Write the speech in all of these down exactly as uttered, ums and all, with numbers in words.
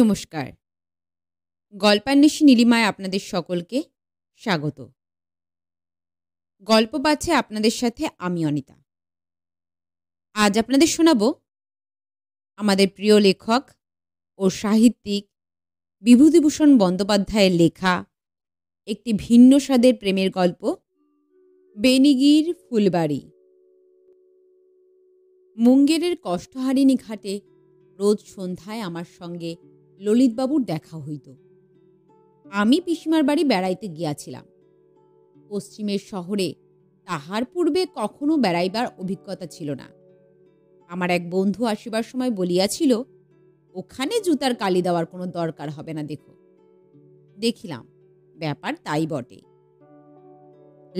নমস্কার, গল্পান্বেষী নীলিমায় আপনাদের সকলকে স্বাগত। গল্প বাছে আপনাদের সাথে আমি অনিতা। আজ আপনাদের শোনাব আমাদের প্রিয় লেখক ও সাহিত্যিক বিভূতিভূষণ বন্দ্যোপাধ্যায়ের লেখা একটি ভিন্ন স্বাদের প্রেমের গল্প, বেনিগির ফুলবাড়ি। মুঙ্গেরের কষ্টহারিণী ঘাটে রোজ সন্ধ্যায় আমার সঙ্গে ললিতবাবুর দেখা হইত। আমি পিসিমার বাড়ি বেড়াইতে গিয়াছিলাম। পশ্চিমের শহরে তাহার পূর্বে কখনো বেড়াইবার অভিজ্ঞতা ছিল না। আমার এক বন্ধু আসিবার সময় বলিয়াছিল, ওখানে জুতার কালি দেওয়ার কোনো দরকার হবে না দেখো। দেখিলাম ব্যাপার তাই বটে।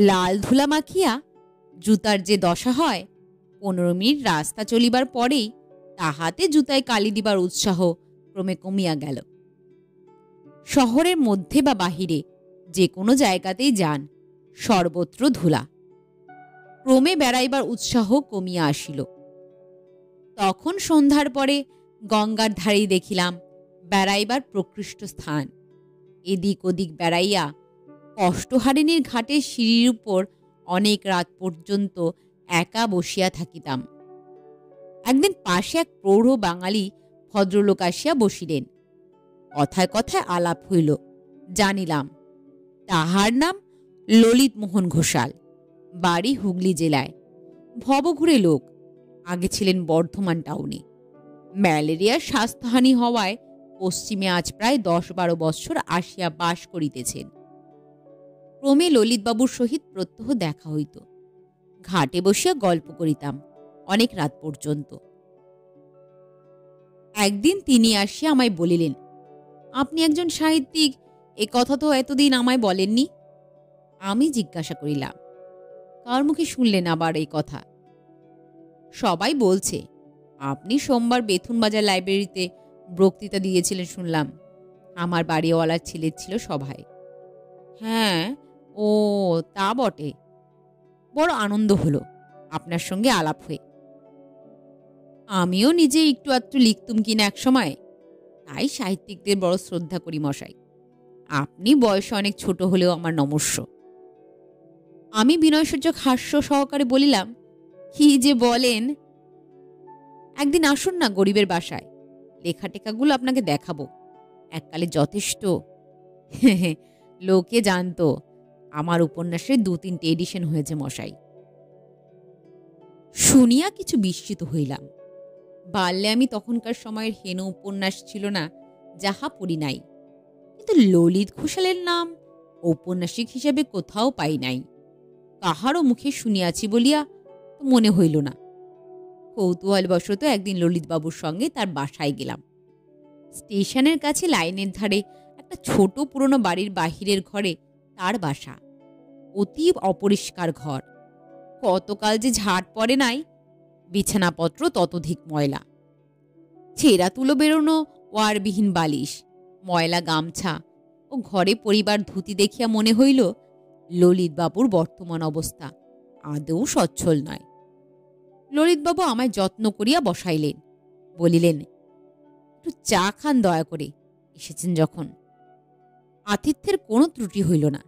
লাল ধুলা মাখিয়া জুতার যে দশা হয়, পনেরো মিনিট রাস্তা চলিবার পরেই তাহাতে জুতায় কালি দিবার উৎসাহ ক্রমে কমিয়া গেল। শহরের মধ্যে বা বাহিরে যে কোনো জায়গাতেই যান, সর্বত্র ধুলা। ক্রমে বেড়াইবার উৎসাহ কমিয়া আসিল। তখন সন্ধ্যার পরে গঙ্গার ধারেই দেখিলাম বেড়াইবার প্রকৃষ্ট স্থান। এদিক ওদিক বেড়াইয়া কষ্টহারিণীর ঘাটে সিঁড়ির উপর অনেক রাত পর্যন্ত একা বসিয়া থাকিতাম। একদিন পাশে এক প্রৌঢ় বাঙালি ভদ্রলোক আসিয়া বসিলেন। কথায় কথায় আলাপ হইল। জানিলাম তাহার নাম ললিত মোহন ঘোষাল, বাড়ি হুগলি জেলায়, ভবঘুরে লোক। আগে ছিলেন বর্ধমান টাউনে। ম্যালেরিয়ার স্বাস্থ্যহানি হওয়ায় পশ্চিমে আজ প্রায় দশ বারো বৎসর আসিয়া বাস করিতেছেন। ক্রমে ললিতবাবুর সহিত প্রত্যহ দেখা হইত। ঘাটে বসিয়া গল্প করিতাম অনেক রাত পর্যন্ত। একদিন তিনি আসিয়া আমায় বলিলেন, আপনি একজন সাহিত্যিক, এ কথা তো এতদিন আমায় বলেননি। আমি জিজ্ঞাসা করিলাম, কার মুখে শুনলেন আবার এই কথা? সবাই বলছে আপনি সোমবার বেথুনবাজার লাইব্রেরিতে বক্তৃতা দিয়েছিলেন শুনলাম। আমার বাড়িওয়ালার ছেলে ছিল সভায়। হ্যাঁ, ও তা বটে, বড় আনন্দ হলো আপনার সঙ্গে আলাপ হয়ে। আমিও নিজে একটু আধটু লিখতুম কিনা এক সময়, তাই সাহিত্যিকদের বড় শ্রদ্ধা করি মশাই। আপনি বয়সে অনেক ছোট হলেও আমার নমস্য। আমি বিনয়সূচক হাস্য সহকারে বলিলাম, কি যে বলেন, একদিন আসুন না গরিবের বাসায়, লেখাটেখাগুলো আপনাকে দেখাবো। এককালে যথেষ্ট লোকে জানত আমার উপন্যাসের দু তিনটে এডিশন হয়েছে মশাই। শুনিয়া কিছু বিস্মিত হইলাম। বাল্যে আমি তখনকার সময়ের হেন উপন্যাস ছিল না, যাহা পড়ি নাই, কিন্তু ললিত ঘোষালের নাম ঔপন্যাসিক হিসাবে কোথাও পাই নাই। কাহারও মুখে শুনিয়াছি বলিয়া তো মনে হইল না। কৌতূহলবশত একদিন ললিতবাবুর সঙ্গে তার বাসায় গেলাম। স্টেশনের কাছে লাইনের ধারে একটা ছোট পুরনো বাড়ির বাহিরের ঘরে তার বাসা। অতি অপরিষ্কার ঘর, কতকাল যে ঝাড় পড়ে নাই, বিছানাপত্র ততোধিক ময়লা, ছেঁড়া তুলো বেরোনো ওয়ারবিহীন বালিশ, ময়লা গামছা ও ঘরে পরিবার ধুতি দেখিয়া মনে হইল ললিতবাবুর বর্তমান অবস্থা আদৌ সচ্ছল নয়। ললিতবাবু আমায় যত্ন করিয়া বসাইলেন। বলিলেন, একটু চা খান দয়া করে, এসেছেন যখন। আতিথ্যের কোনো ত্রুটি হইল না।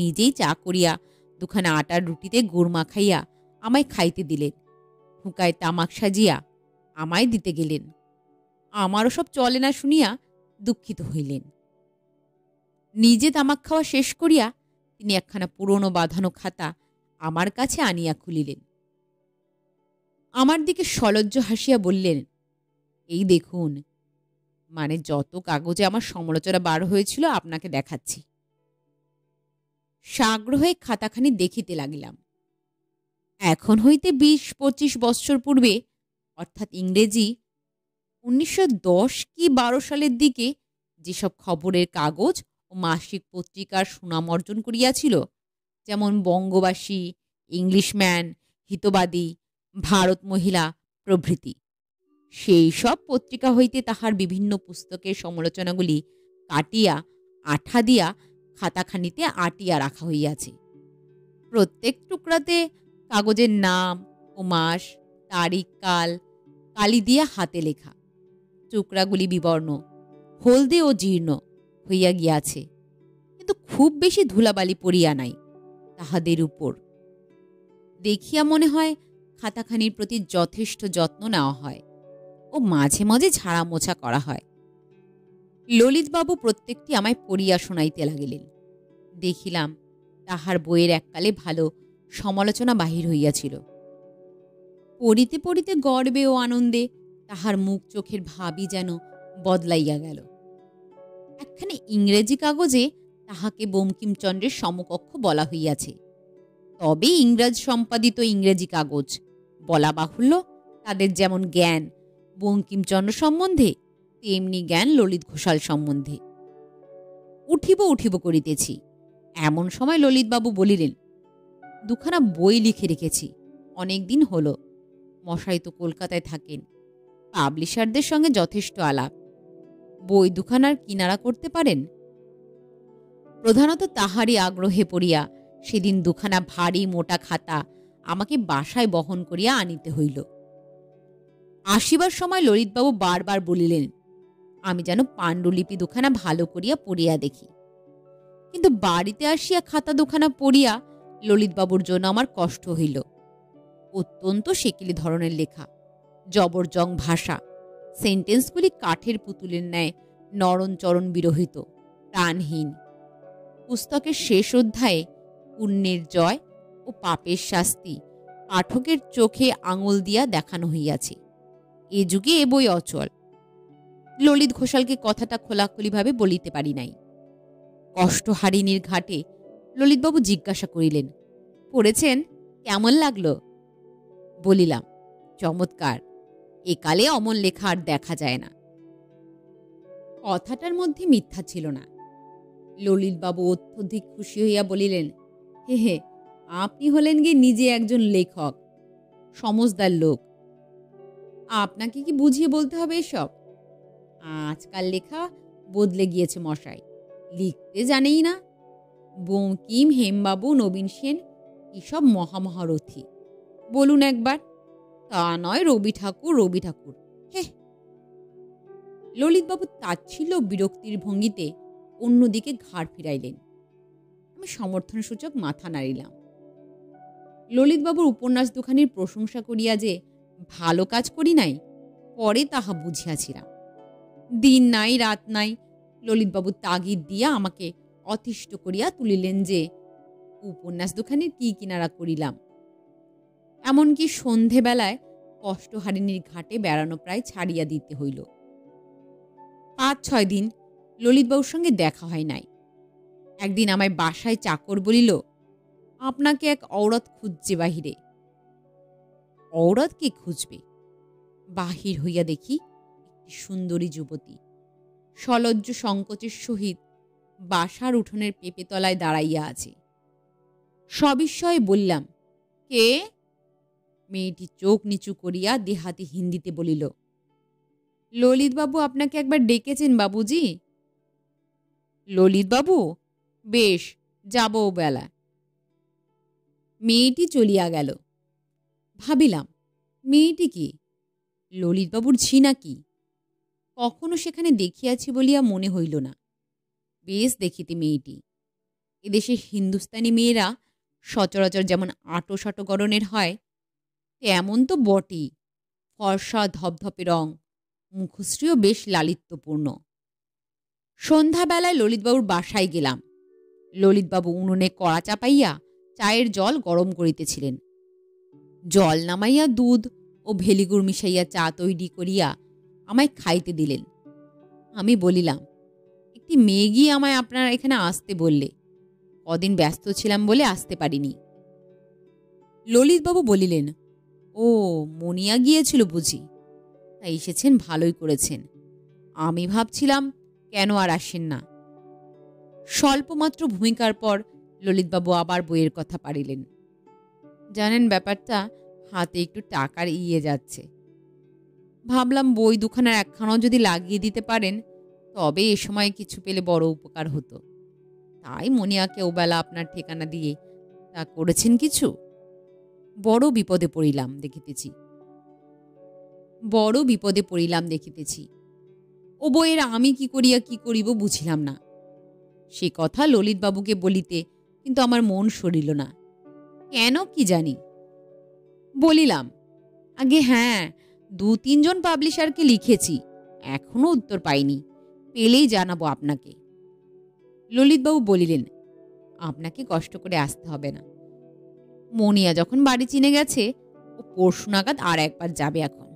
নিজেই চা করিয়া দুখানা আটার রুটিতে গুড় মাখাইয়া আমায় খাইতে দিলেন। হুঁকায় তামাক সাজিয়া আমায় দিতে গেলেন। আমারও সব চলে না শুনিয়া দুঃখিত হইলেন। নিজে তামাক খাওয়া শেষ করিয়া তিনি একখানা পুরনো বাঁধানো খাতা আমার কাছে আনিয়া খুলিলেন। আমার দিকে সলজ্জ হাসিয়া বললেন, এই দেখুন, মানে যত কাগজে আমার সমালোচনা বার হয়েছিল আপনাকে দেখাচ্ছি। সাগ্রহে খাতাখানি দেখিতে লাগিলাম। এখন হইতে বিশ পঁচিশ বৎসর পূর্বে, অর্থাৎ ইংরেজি উনিশশো দশ কি বারো সালের দিকে যেসব খবরের কাগজ ও মাসিক পত্রিকার সুনাম অর্জন করিয়াছিল, যেমন বঙ্গবাসী, ইংলিশম্যান, হিতবাদী, ভারত মহিলা প্রভৃতি, সেই সব পত্রিকা হইতে তাহার বিভিন্ন পুস্তকের সমালোচনাগুলি কাটিয়া আঠা দিয়া খাতাখানিতে আটিয়া রাখা হইয়াছে। প্রত্যেক টুকরাতে কাগজের নাম ও মাস, তারিখ, কাল কালি দিয়া হাতে লেখা। টুকরাগুলি বিবর্ণ, হলদে ও জীর্ণ হইয়া গিয়াছে, কিন্তু খুব বেশি ধুলাবালি পড়িয়া নাই তাহাদের উপর। দেখিয়া মনে হয় খাতাখানির প্রতি যথেষ্ট যত্ন নেওয়া হয় ও মাঝে মাঝে ঝাড়া মোছা করা হয়। ললিতবাবু প্রত্যেকটি আমায় পড়িয়া শোনাইতে লাগিলেন। দেখিলাম তাহার বইয়ের এককালে ভালো সমালোচনা বাহির হইয়াছিল। পড়িতে পড়িতে গর্বে ও আনন্দে তাহার মুখ চোখের ভাবই যেন বদলাইয়া গেল। একখানি ইংরেজি কাগজে তাহাকে বঙ্কিমচন্দ্রের সমকক্ষ বলা হইয়াছে, তবে ইংরাজ সম্পাদিত ইংরেজি কাগজ। বলা বাহুল্য, তাদের যেমন জ্ঞান বঙ্কিমচন্দ্র সম্বন্ধে তেমনি জ্ঞান ললিত ঘোষাল সম্বন্ধে। উঠিব উঠিব করিতেছি, এমন সময় ললিতবাবু বলিলেন, দুখানা বই লিখে রেখেছি, অনেক দিন হল। মশাই তো কলকাতায় থাকেন, পাবলিশারদের সঙ্গে যথেষ্ট আলাপ, বই দুখানার কিনারা করতে পারেন। প্রধানত তাহারই আগ্রহে পড়িয়া সেদিন দুখানা ভারী মোটা খাতা আমাকে বাসায় বহন করিয়া আনিতে হইল। আসিবার সময় ললিতবাবু বারবার বলিলেন, আমি যেন পাণ্ডুলিপি দুখানা ভালো করিয়া পড়িয়া দেখি। কিন্তু বাড়িতে আসিয়া খাতা দুখানা পড়িয়া ললিতবাবুর জন্য আমার কষ্ট হইল। অত্যন্ত সেকেলে ধরনের লেখা, জবরজং ভাষা, সেন্টেন্সগুলি কাঠের পুতুলের ন্যায় নরণচরণ বিরহিত, প্রাণহীন। পুস্তকের শেষ অধ্যায়ে পুণ্যের জয় ও পাপের শাস্তি পাঠকের চোখে আঙুল দিয়া দেখানো হইয়াছে। এ যুগে এ বই অচল। ললিত ঘোষালকে কথাটা খোলাখুলিভাবে বলিতে পারি নাই। কষ্টহারিণীর ঘাটে ললিতবাবু জিজ্ঞাসা করিলেন, পড়েছেন, কেমন লাগলো? বলিলাম, চমৎকার, একালে অমন লেখা আর দেখা যায় না। কথাটার মধ্যে মিথ্যা ছিল না। ললিতবাবু অত্যধিক খুশি হইয়া বলিলেন, হে হে, আপনি হলেন গিয়ে নিজে একজন লেখক, সমজদার লোক, আপনাকে কি বুঝিয়ে বলতে হবে এসব? আজকাল লেখা বদলে গিয়েছে মশাই, লিখতে জানেই না। বঙ্কিম, হেমবাবু, নবীন সেন এসব মহামহারথী। বলুন একবার, তা নয় রবি ঠাকুর রবি ঠাকুর হে। ললিতবাবু তাচ্ছিল্য বিরক্তির ভঙ্গিতে অন্যদিকে ঘাড় ফিরাইলেন। আমি সমর্থনসূচক মাথা নাড়িলাম। ললিতবাবুর উপন্যাস দুখানির প্রশংসা করিয়া যে ভালো কাজ করি নাই, পরে তাহা বুঝিয়াছিলাম। দিন নাই রাত নাই ললিতবাবু তাগিদ দিয়া আমাকে অতিষ্ঠ করিয়া তুলিলেন যে উপন্যাস দুখানির কি কিনারা করিলাম। এমনকি সন্ধেবেলায় কষ্টহারিণীর ঘাটে বেড়ানো প্রায় ছাড়িয়া দিতে হইল। পাঁচ ছয় দিন ললিতবাবুর সঙ্গে দেখা হয় নাই। একদিন আমায় বাসায় চাকর বলিল, আপনাকে এক ঔরত খুঁজছে বাহিরে। ঔরত কে খুঁজবে? বাহির হইয়া দেখি একটি সুন্দরী যুবতী সলজ্জ সংকোচের সহিত বাসার উঠোনের পেঁপেতলায় দাঁড়াইয়া আছে। সবিস্ময়ে বললাম, কে? মেয়েটি চোখ নিচু করিয়া দেহাতি হিন্দিতে বলিল, ললিতবাবু আপনাকে একবার ডেকেছেন বাবুজি। ললিতবাবু? বেশ, যাব বেলা। মেয়েটি চলিয়া গেল। ভাবিলাম, মেয়েটি কি ললিতবাবুর ঝি নাকি? কখনো সেখানে দেখিয়াছি বলিয়া মনে হইল না। বেশ দেখিতে মেয়েটি। এদেশের হিন্দুস্তানি মেয়েরা সচরাচর যেমন আটো সাটো গড়নের হয়, তেমন তো বটেই। ফর্সা ধপধপে রং, মুখশ্রীও বেশ লালিত্যপূর্ণ। সন্ধ্যাবেলায় ললিতবাবুর বাসায় গেলাম। ললিতবাবু উনুনে কড়া চাপাইয়া চায়ের জল গরম করিতেছিলেন। জল নামাইয়া দুধ ও ভেলিগুড় মিশাইয়া চা তৈরি করিয়া আমায় খাইতে দিলেন। আমি বলিলাম, একটি মেয়ে গিয়ে আমায় আপনার এখানে আসতে বললে, কদিন ব্যস্ত ছিলাম বলে আসতে পারিনি। ললিতবাবু বলিলেন, ও মনিয়া গিয়েছিল বুঝি, তাই এসেছেন, ভালোই করেছেন। আমি ভাবছিলাম কেন আর আসেন না। স্বল্পমাত্র ভূমিকার পর ললিতবাবু আবার বইয়ের কথা পারিলেন। জানেন, ব্যাপারটা হাতে একটু টাকার ইয়ে যাচ্ছে। ভাবলাম বই দুখানার একখানাও যদি লাগিয়ে দিতে পারেন, তবে এ সময় কিছু পেলে বড় উপকার হতো। তাই মনিয়াকে ওবেলা আপনার ঠিকানা দিয়ে তা করেছেন কিছু? বড় বিপদে পড়িলাম দেখিতেছি বড় বিপদে পড়িলাম দেখিতেছি ও বইয়ের আমি কি করিয়া কি করিব বুঝিলাম না। সে কথা ললিতবাবুকে বলিতে কিন্তু আমার মন সরিল না, কেন কি জানি। বলিলাম, আগে হ্যাঁ, দু তিনজন পাবলিশারকে লিখেছি, এখনও উত্তর পাইনি, পেলেই জানাবো আপনাকে। ললিতবাবু বলিলেন, আপনাকে কষ্ট করে আসতে হবে না, মনিয়া যখন বাড়ি চিনে গেছে ও পরশু নাগাদ আর একবার যাবে। এখন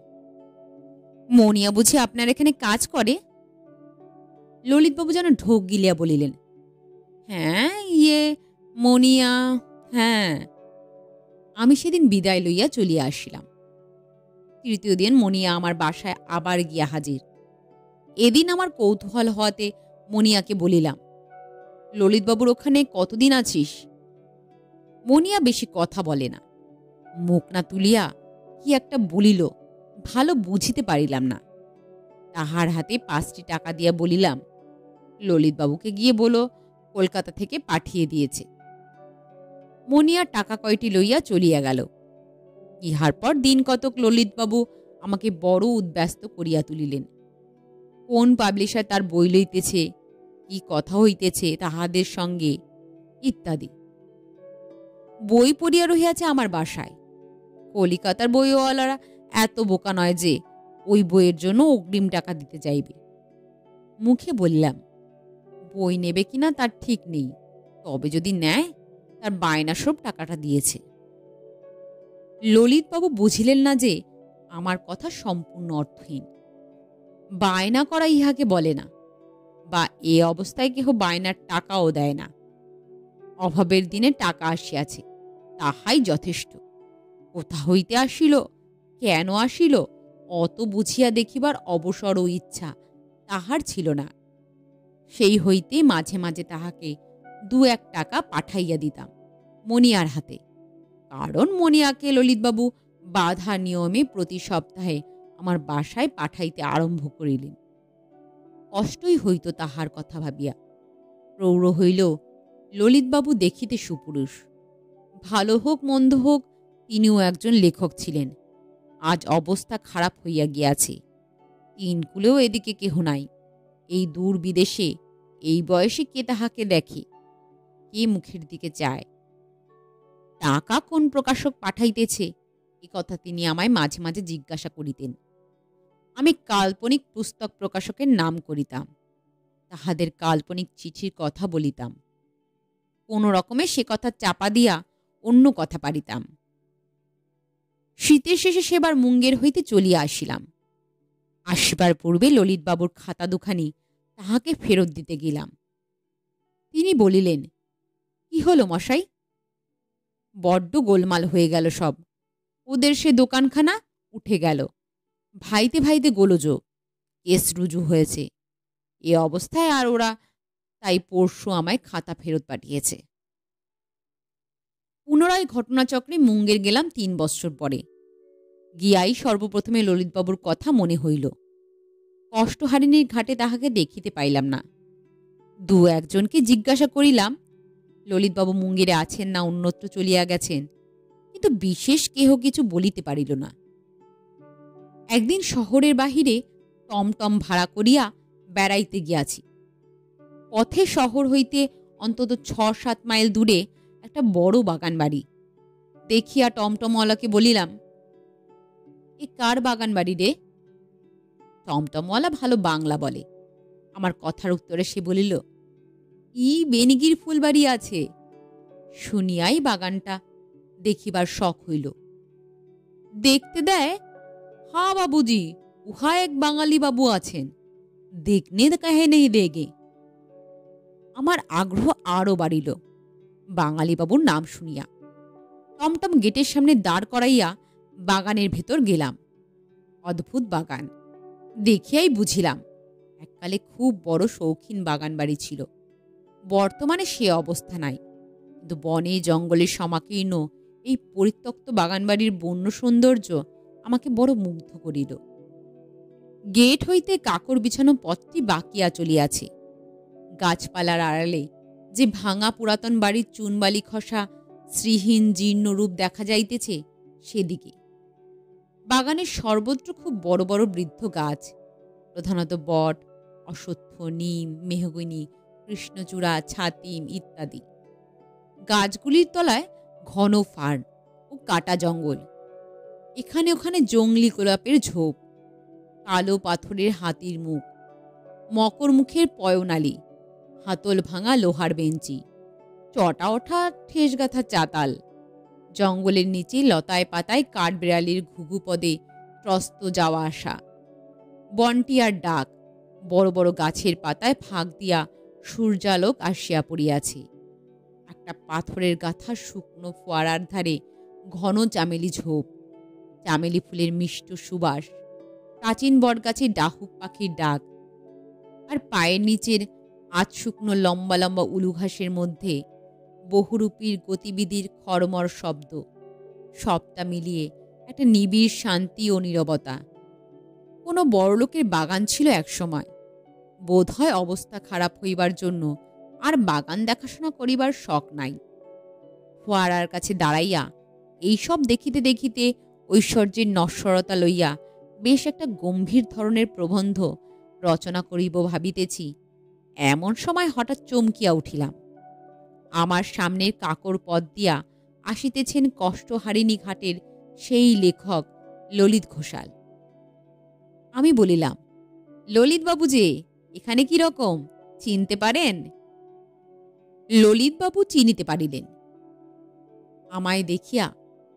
মনিয়া বুঝি আপনার এখানে কাজ করে? ললিতবাবু যেন ঢোক গিলিয়া বলিলেন, হ্যাঁ, ইয়ে মনিয়া, হ্যাঁ। আমি সেদিন বিদায় লইয়া চলিয়া আসিলাম। তৃতীয় দিন মনিয়া আমার বাসায় আবার গিয়া হাজির। এদিন আমার কৌতূহল হওয়াতে মনিয়াকে বলিলাম, ললিতবাবুর ওখানে কতদিন আছিস? মনিয়া বেশি কথা বলে না, মুখ না তুলিয়া কি একটা বলিল, ভালো বুঝিতে পারিলাম না। তাহার হাতে পাঁচটি টাকা দিয়া বলিলাম, ললিতবাবুকে গিয়ে বলো কলকাতা থেকে পাঠিয়ে দিয়েছে। মনিয়া টাকা কয়টি লইয়া চলিয়া গেল। ইহার পর দিন কতক ললিতবাবু আমাকে বড় উদ্ব্যস্ত করিয়া তুলিলেন। কোন পাবলিশার তার বই লইতেছে, কি কথা হইতেছে তাহাদের সঙ্গে ইত্যাদি। বই পড়িয়া রহিয়াছে আমার বাসায়। কলিকাতার বইওয়ালারা এত বোকা নয় যে ওই বইয়ের জন্য অগ্রিম টাকা দিতে যাইবে। মুখে বললাম, বই নেবে কিনা তার ঠিক নেই, তবে যদি নেয় তার বায়না সব টাকাটা দিয়েছে। ললিতবাবু বুঝিলেন না যে আমার কথা সম্পূর্ণ অর্থহীন। বায়না করা ইহাকে বলে না, বা এ অবস্থায় কেহ বায়নার টাকাও দেয় না। অভাবের দিনে টাকা আসিয়াছে, তাহাই যথেষ্ট। কোথা হইতে আসিল, কেন আসিল, অত বুঝিয়া দেখিবার অবসর ও ইচ্ছা তাহার ছিল না। সেই হইতে মাঝে মাঝে তাহাকে দু এক টাকা পাঠাইয়া দিতাম মনিয়ার হাতে, কারণ মনিয়াকে ললিতবাবু বাধা নিয়মে প্রতি সপ্তাহে আমার বাসায় পাঠাইতে আরম্ভ করিলেন। কষ্টই হইত তাহার কথা ভাবিয়া। প্রৌঢ় হইল, ললিতবাবু দেখিতে সুপুরুষ। ভালো হোক মন্দ হোক, তিনিও একজন লেখক ছিলেন। আজ অবস্থা খারাপ হইয়া গিয়াছে, তিন কুলেও এদিকে কেহ নাই। এই দূর বিদেশে এই বয়সে কে তাহাকে দেখে, কে মুখের দিকে চায়। টাকা কোন প্রকাশক পাঠাইতেছে এ কথা তিনি আমায় মাঝে মাঝে জিজ্ঞাসা করিতেন। আমি কাল্পনিক পুস্তক প্রকাশকের নাম করিতাম, তাহাদের কাল্পনিক চিঠির কথা বলিতাম, কোনো রকমে সে কথা চাপা দিয়া অন্য কথা পারিতাম। শীতের শেষে সেবার মুঙ্গের হইতে চলিয়া আসিলাম। আসিবার পূর্বে ললিতবাবুর খাতা দুখানি তাহাকে ফেরত দিতে গেলাম। তিনি বলিলেন, কি হলো মশাই? বড্ড গোলমাল হয়ে গেল সব, ওদের সে দোকানখানা উঠে গেল, ভাইতে ভাইতে গোলযোগ, কেস রুজু হয়েছে। এ অবস্থায় আর ওরা, তাই পরশু আমায় খাতা ফেরত পাঠিয়েছে। পুনরায় ঘটনাচক্রে মুঙ্গের গেলাম তিন বৎসর পরে। গিয়াই সর্বপ্রথমে ললিতবাবুর কথা মনে হইল। কষ্টহারিণীর ঘাটে তাহাকে দেখিতে পাইলাম না। দু একজনকে জিজ্ঞাসা করিলাম, ললিতবাবু মুঙ্গেরে আছেন না অন্যত্র চলিয়া গেছেন, কিন্তু বিশেষ কেহ কিছু বলিতে পারিল না। একদিন শহরের বাহিরে টমটম ভাড়া করিয়া বেড়াইতে গিয়াছি। পথে শহর হইতে অন্তত ছ সাত মাইল দূরে একটা বড় বাগান বাড়ি দেখিয়া টমটমওয়ালাকে বলিলাম, এ কার বাগান বাড়ি রে? টমটমওয়ালা ভালো বাংলা বলে। আমার কথার উত্তরে সে বলিল, ই বেনিগির ফুলবাড়ি আছে। শুনিয়াই বাগানটা দেখিবার শখ হইল। দেখতে দেয়? হা বাবুজি, উহা এক বাঙালি বাবু আছেন, দেখনে কাহে নেই দেগে। আমার আগ্রহ আরও বাড়িল বাঙালিবাবুর নাম শুনিয়া। টমটম গেটের সামনে দাঁড় করাইয়া বাগানের ভেতর গেলাম। অদ্ভুত বাগান দেখিয়াই বুঝিলাম এককালে খুব বড় শৌখিন বাগান বাড়ি ছিল। বর্তমানে সে অবস্থা নাই, কিন্তু বনে জঙ্গলে সমাকীর্ণ এই পরিত্যক্ত বাগানবাড়ির বন্য সৌন্দর্য আমাকে বড় মুগ্ধ করিল। গেট হইতে কাকর বিছানো পথটি বাকিয়া চলিয়াছে। গাছপালার আড়ালে যে ভাঙা পুরাতন বাড়ির চুনবালি খসা শ্রীহীন জীর্ণ রূপ দেখা যাইতেছে, সেদিকে। বাগানের সর্বত্র খুব বড় বড় বৃদ্ধ গাছ, প্রধানত বট অশ্বত্থ, নিম, মেহগিনি, কৃষ্ণচূড়া, ছাতিম ইত্যাদি। গাছগুলির তলায় ঘন ফার্ন ও কাটা জঙ্গল, এখানে ওখানে জংলি গোলাপের ঝোপ, কালো পাথরের হাতির মুখ, মকর মুখের পয়নালি, হাতল ভাঙা লোহার বেঞ্চি, চটা ওঠা ঠেস গাঁথা চাতাল, জঙ্গলের নিচে লতায় পাতায় কাঠবেড়ালির ঘুঘু পদে ত্রস্ত যাওয়া আসা, বনটিয়ার ডাক, বড় বড় গাছের পাতায় ফাঁক দিয়া সূর্যালোক আসিয়া পড়িয়াছে। একটা পাথরের গাঁথা শুকনো ফোয়ারার ধারে ঘন চামেলি ঝোপ, চামেলি ফুলের মিষ্ট সুবাস, প্রাচীন বটগাছে ডাহুক পাখির ডাক, আর পায়ের নিচের আজ শুকনো লম্বা লম্বা উলুঘাসের মধ্যে বহুরূপীর গতিবিধির খরমর শব্দ, সবটা মিলিয়ে একটা নিবিড় শান্তি ও নীরবতা। কোনো বড়লোকের বাগান ছিল একসময়, বোধ হয় অবস্থা খারাপ হইবার জন্য আর বাগান দেখাশোনা করিবার শখ নাই। ফোয়ারার কাছে দাঁড়াইয়া এইসব দেখিতে দেখিতে ঐশ্বর্যের নশ্বরতা লইয়া বেশ একটা গম্ভীর ধরনের প্রবন্ধ রচনা করিব ভাবিতেছি, এমন সময় হঠাৎ চমকিয়া উঠিলাম। আমার সামনের কাকর পথ দিয়া আসিতেছেন কষ্টহারিণী ঘাটের সেই লেখক ললিত ঘোষাল। আমি বলিলাম, ললিতবাবু যে, এখানে কি রকম, চিনতে পারেন? ললিতবাবু চিনিতে পারিলেন, আমায় দেখিয়া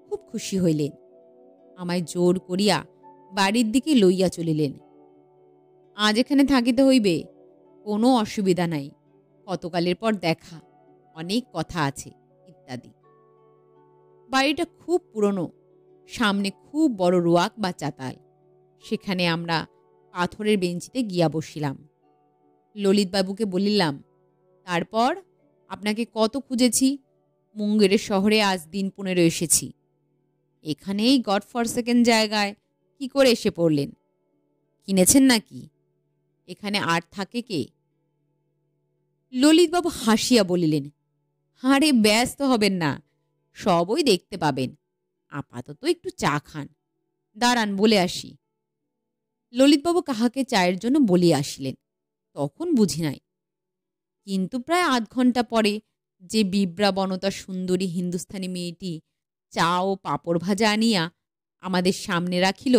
খুব খুশি হইলেন, আমায় জোর করিয়া বাড়ির দিকে লইয়া চলিলেন। আজ এখানে থাকিতে হইবে, কোনো অসুবিধা নাই, কতকালের পর দেখা, অনেক কথা আছে ইত্যাদি। বাড়িটা খুব পুরনো, সামনে খুব বড় রোয়াক বা চাতাল, সেখানে আমরা পাথরের বেঞ্চিতে গিয়া বসিলাম। ললিতবাবুকে বলিলাম, তারপর আপনাকে কত খুঁজেছি, মুঙ্গেরের শহরে আজ দিন পনেরো এসেছি, এখানেই গড ফর সেকেন্ড জায়গায় কি করে এসে পড়লেন? কিনেছেন নাকি? এখানে আর থাকে কে? ললিতবাবু হাসিয়া বলিলেন, আরে ব্যস্ত হবেন না, সবই দেখতে পাবেন, আপাতত একটু চা খান, দাঁড়ান বলে আসি। ললিতবাবু কাহাকে চায়ের জন্য বলিয়া আসিলেন, তখন বুঝি নাই, কিন্তু প্রায় আধ ঘণ্টা পরে যে বিব্রা বনতা সুন্দরী হিন্দুস্থানি মেয়েটি চা ও পাঁপড় ভাজা আনিয়া আমাদের সামনে রাখিল,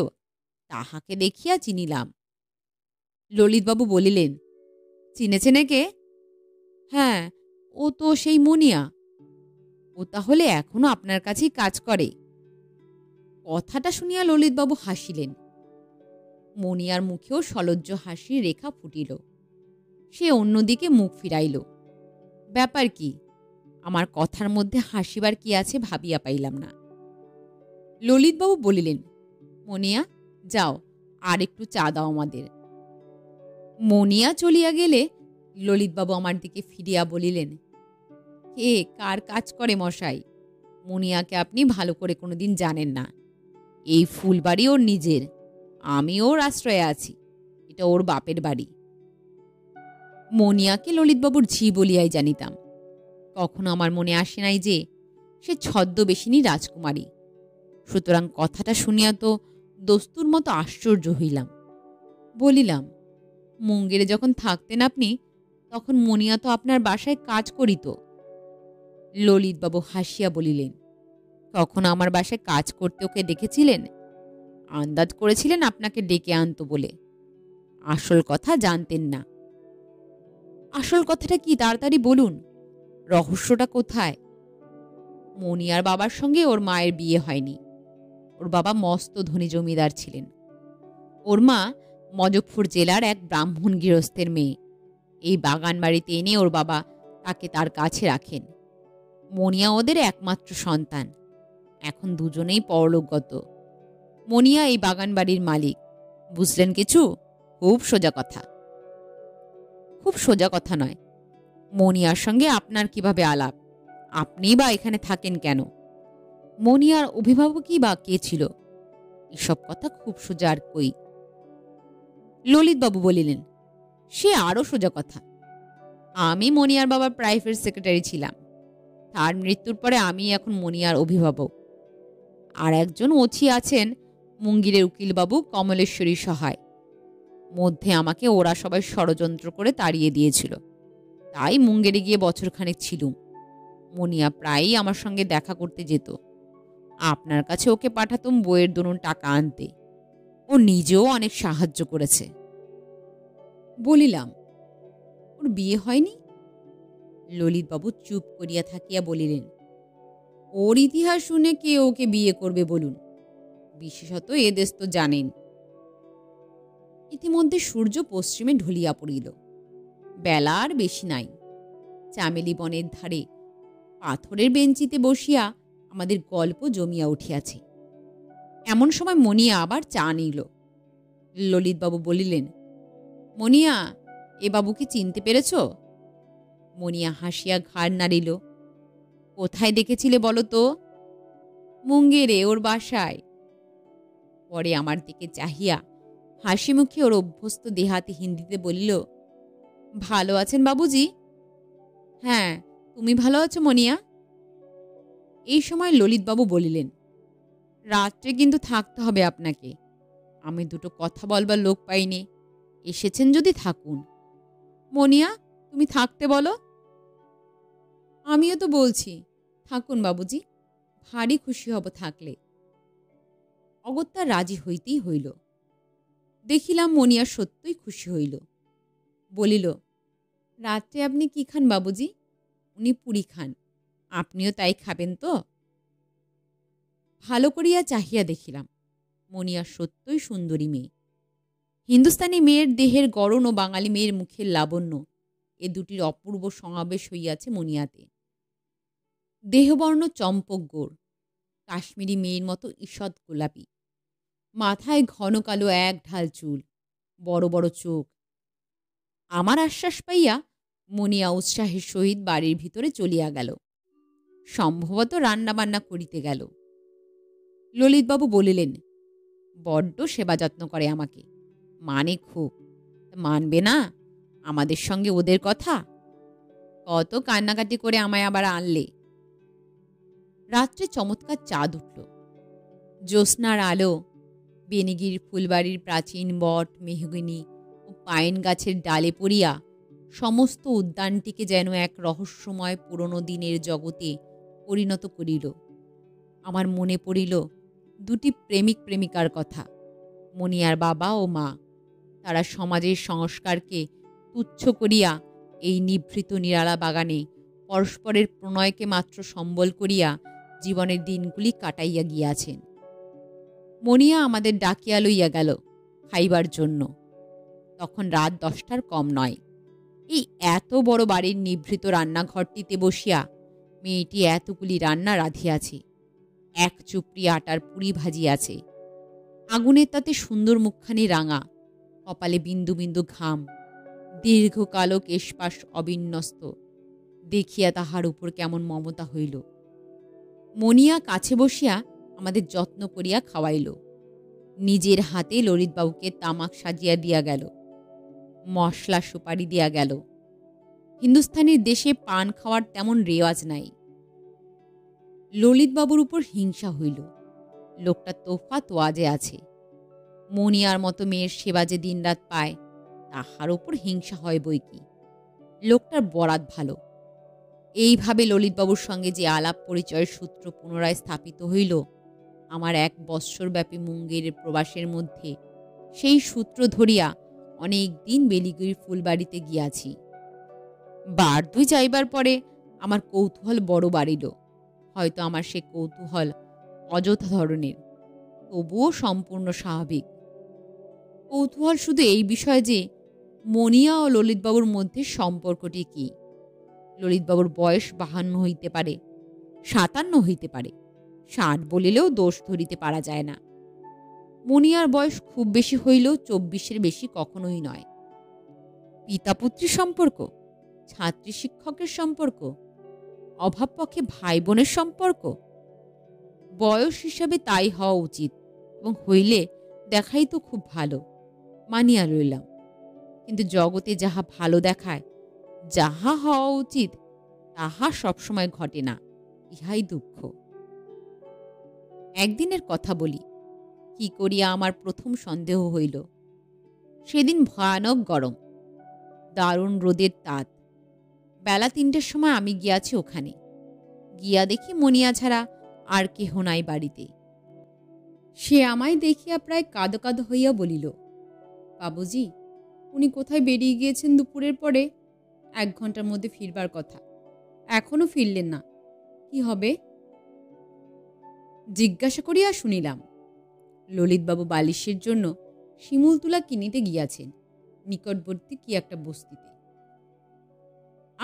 তাহাকে দেখিয়া চিনিলাম। ললিতবাবু বলিলেন, চিনেছেন একে? হ্যাঁ, ও তো সেই মুনিয়া। ও তাহলে এখনো আপনার কাছেই কাজ করে? কথাটা শুনিয়া ললিতবাবু হাসিলেন, মুনিয়ার মুখেও সলজ্জ হাসির রেখা ফুটিল, সে অন্যদিকে মুখ ফিরাইল। ব্যাপার কি, আমার কথার মধ্যে হাসিবার কি আছে ভাবিয়া পাইলাম না। ললিতবাবু বলিলেন, মনিয়া যাও, আর একটু চা দাও আমাদের। মনিয়া চলিয়া গেলে ললিতবাবু আমার দিকে ফিরিয়া বলিলেন, কে কার কাজ করে মশাই? মনিয়াকে আপনি ভালো করে কোনোদিন জানেন না। এই ফুলবাড়ি ওর নিজের, আমি ওর আশ্রয়ে আছি, এটা ওর বাপের বাড়ি। মনিয়াকে ললিতবাবুর ঝি বলিয়াই জানিতাম, কখনো আমার মনে আসে নাই যে সে ছদ্মবেশিনী রাজকুমারী। সুতরাং কথাটা শুনিয়া তো দস্তুর মতো আশ্চর্য হইলাম। বলিলাম, মুঙ্গেরে যখন থাকতেন আপনি, তখন মনিয়া তো আপনার বাসায় কাজ করিত? ললিতবাবু হাসিয়া বলিলেন, তখন আমার বাসায় কাজ করতে ওকে দেখেছিলেন, আন্দাজ করেছিলেন আপনাকে ডেকে আনত বলে, আসল কথা জানতেন না। আসল কথাটা কি তাড়াতাড়ি বলুন, রহস্যটা কোথায়? মনিয়ার বাবার সঙ্গে ওর মায়ের বিয়ে হয়নি। ওর বাবা মস্ত ধনী জমিদার ছিলেন। ওর মা মজকপুর জেলার এক ব্রাহ্মণ গৃহস্থের মেয়ে। এই বাগান বাড়িতে এনে ওর বাবা তাকে তার কাছে রাখেন। মনিয়া ওদের একমাত্র সন্তান, এখন দুজনেই পরলোকগত। মনিয়া এই বাগান বাড়ির মালিক, বুঝলেন কিছু? খুব সোজা কথা। খুব সোজা কথা নয়। মনিয়ার সঙ্গে আপনার কিভাবে আলাপ? আপনি বা এখানে থাকেন কেন? মনিয়ার অভিভাবকই বা কে ছিল? এসব কথা খুব সোজা আর কই। ললিতবাবু বলিলেন, সে আরও সোজা কথা। আমি মনিয়ার বাবার প্রাইভেট সেক্রেটারি ছিলাম, তার মৃত্যুর পরে আমি এখন মনিয়ার অভিভাবক। আর একজন ওছি আছেন মুঙ্গিরের উকিলবাবু কমলেশ্বরী সহায়, মধ্যে আমাকে ওরা সবাই ষড়যন্ত্র করে তাড়িয়ে দিয়েছিল, তাই মুঙ্গেরে গিয়ে বছরখানেক ছিলুম। মনিয়া প্রায়ই আমার সঙ্গে দেখা করতে যেত। আপনার কাছে ওকে পাঠাতাম বইয়ের দরুন টাকা আনতে। ও নিজেও অনেক সাহায্য করেছে। বলিলাম, ওর বিয়ে হয়নি? ললিতবাবু চুপ করিয়া থাকিয়া বলিলেন, ওর ইতিহাস শুনে কে ওকে বিয়ে করবে বলুন? বিশেষত এদেশ তো জানেন। ইতিমধ্যে সূর্য পশ্চিমে ঢলিয়া পড়িল। বেলা আর বেশি নাই। চামেলি বনের ধারে পাথরের বেঞ্চিতে বসিয়া আমাদের গল্প জমিয়া উঠিয়াছে। এমন সময় মনিয়া আবার চা নিল। ললিতবাবু বলিলেন, মনিয়া, এ বাবুকে চিনতে পেরেছ? মনিয়া হাসিয়া ঘাড় নাড়িল। কোথায় দেখেছিলে বলো তো? মুঙ্গেরে, ওর বাসায়। পরে আমার দিকে চাহিয়া হাসি মুখে ওর অভ্যস্ত দেহাতি হিন্দিতে বলিল, ভালো আছেন বাবুজি? হ্যাঁ, তুমি ভালো আছো মনিয়া? এই সময় ললিতবাবু বলিলেন, রাত্রে কিন্তু থাকতে হবে আপনাকে। আমি দুটো কথা বলবার লোক পাইনি। এসেছেন যদি থাকুন। মনিয়া, তুমি থাকতে বলো। আমিও তো বলছি, থাকুন বাবুজি, ভারী খুশি হব থাকলে। অগত্যা রাজি হইতেই হইল। দেখিলাম মনিয়া সত্যই খুশি হইল। বলিল, রাত্রে আপনি কি খান বাবুজি? উনি পুরি খান। আপনিও তাই খাবেন তো? ভালো করিয়া চাহিয়া দেখিলাম, মনিয়া সত্যই সুন্দরী মেয়ে। হিন্দুস্তানি মেয়ের দেহের গড়ন ও বাঙালি মেয়ের মুখের লাবণ্য, এ দুটির অপূর্ব সমাবেশ হইয়াছে মনিয়াতে। দেহবর্ণ চম্পক গোর, কাশ্মীরি মেয়ের মতো ঈষৎ গোলাপি, মাথায় ঘন কালো এক ঢাল চুল, বড় বড় চোখ। আমার আশ্বাস পাইয়া মনিয়া উৎসাহের সহিত বাড়ির ভিতরে চলিয়া গেল। সম্ভবত রান্নাবান্না করিতে গেল। ললিতবাবু বলিলেন, বড্ড সেবা যত্ন করে আমাকে, মানে খুব। মানবে না আমাদের সঙ্গে ওদের কথা? কত কান্নাকাটি করে আমায় আবার আনলে। রাত্রে চমৎকার চাঁদ উঠল। জ্যোৎস্নার আলো বেনিগির ফুলবাড়ির প্রাচীন বট, মেহগিনি ও পাইন গাছের ডালে পড়িয়া সমস্ত উদ্যানটিকে যেন এক রহস্যময় পুরনো দিনের জগতে পরিণত করিল। আমার মনে পড়িল দুটি প্রেমিক প্রেমিকার কথা, মনিয়ার বাবা ও মা। তারা সমাজের সংস্কারকে তুচ্ছ করিয়া এই নিভৃত নিরালা বাগানে পরস্পরের প্রণয়কে মাত্র সম্বল করিয়া জীবনের দিনগুলি কাটাইয়া গিয়াছেন। মনিয়া আমাদের ডাকিয়া লইয়া গেল খাইবার জন্য। তখন রাত দশটার কম নয়। এই এত বড় বাড়ির নিভৃত রান্নাঘরটিতে বসিয়া মেয়েটি এতগুলি রান্না রাঁধিয়াছে। এক চুপড়ি আটার পুরি ভাজিয়াছে। আগুনের তাতে সুন্দর মুখখানি রাঙা, কপালে বিন্দু বিন্দু ঘাম, দীর্ঘ কালো কেশপাশ অবিন্যস্ত। দেখিয়া তাহার উপর কেমন মমতা হইল। মনিয়া কাছে বসিয়া আমাদের যত্ন করিয়া খাওয়াইল। নিজের হাতে ললিতবাবুকে তামাক সাজিয়া দিয়া গেল, মশলা সুপারি দিয়া গেল। হিন্দুস্থানির দেশে পান খাওয়ার তেমন রেওয়াজ নাই। ললিতবাবুর উপর হিংসা হইল, লোকটা তোফা তোয়াজে আছে। মনিয়ার মতো মেয়ের সেবা যে দিনরাত পায়, তাহার উপর হিংসা হয় বই কি, লোকটার বরাত ভালো। এইভাবে ললিতবাবুর সঙ্গে যে আলাপ পরিচয়ের সূত্র পুনরায় স্থাপিত হইল, আমার এক বৎসরব্যাপী মুঙ্গের প্রবাসের মধ্যে সেই সূত্র ধরিয়া অনেক দিন বেনিগির ফুলবাড়িতে গিয়াছি। বার দুই যাইবার পরে আমার কৌতূহল বড় বাড়িল। হয়তো আমার সে কৌতূহল অযথা ধরনের, তবুও সম্পূর্ণ স্বাভাবিক। কৌতূহল শুধু এই বিষয়ে যে মনিয়া ও ললিতবাবুর মধ্যে সম্পর্কটি কি। ললিতবাবুর বয়স বাহান্ন হইতে পারে, সাতান্ন হইতে পারে, ষাট বলিলেও দোষ ধরিতে পারা যায় না। মনিয়ার বয়স খুব বেশি হইলেও চব্বিশের বেশি কখনোই নয়। পিতাপুত্রীর সম্পর্ক, ছাত্রী শিক্ষকের সম্পর্ক, অভাব পক্ষে ভাই বোনের সম্পর্ক, বয়স হিসাবে তাই হওয়া উচিত, এবং হইলে দেখাই তো খুব ভালো, মানিয়া রইলাম। কিন্তু জগতে যাহা ভালো দেখায়, যাহা হওয়া উচিত, তাহা সবসময় ঘটে না, ইহাই দুঃখ। একদিনের কথা বলি, কি করিয়া আমার প্রথম সন্দেহ হইল। সেদিন ভয়ানক গরম, দারুণ রোদের তাত। বেলা তিনটের সময় আমি গিয়াছি ওখানে। গিয়া দেখি মনিয়া ছাড়া আর কেহ নাই বাড়িতে। সে আমায় দেখিয়া প্রায় কাঁদো কাঁদো হইয়া বলিল, বাবুজি, উনি কোথায় বেরিয়ে গিয়েছেন দুপুরের পরে? এক ঘন্টার মধ্যে ফিরবার কথা, এখনও ফিরলেন না, কি হবে? জিজ্ঞাসা করিয়া শুনিলাম ললিতবাবু বালিশের জন্য শিমুল তুলা কিনিতে গিয়াছেন নিকটবর্তী কি একটা বস্তিতে।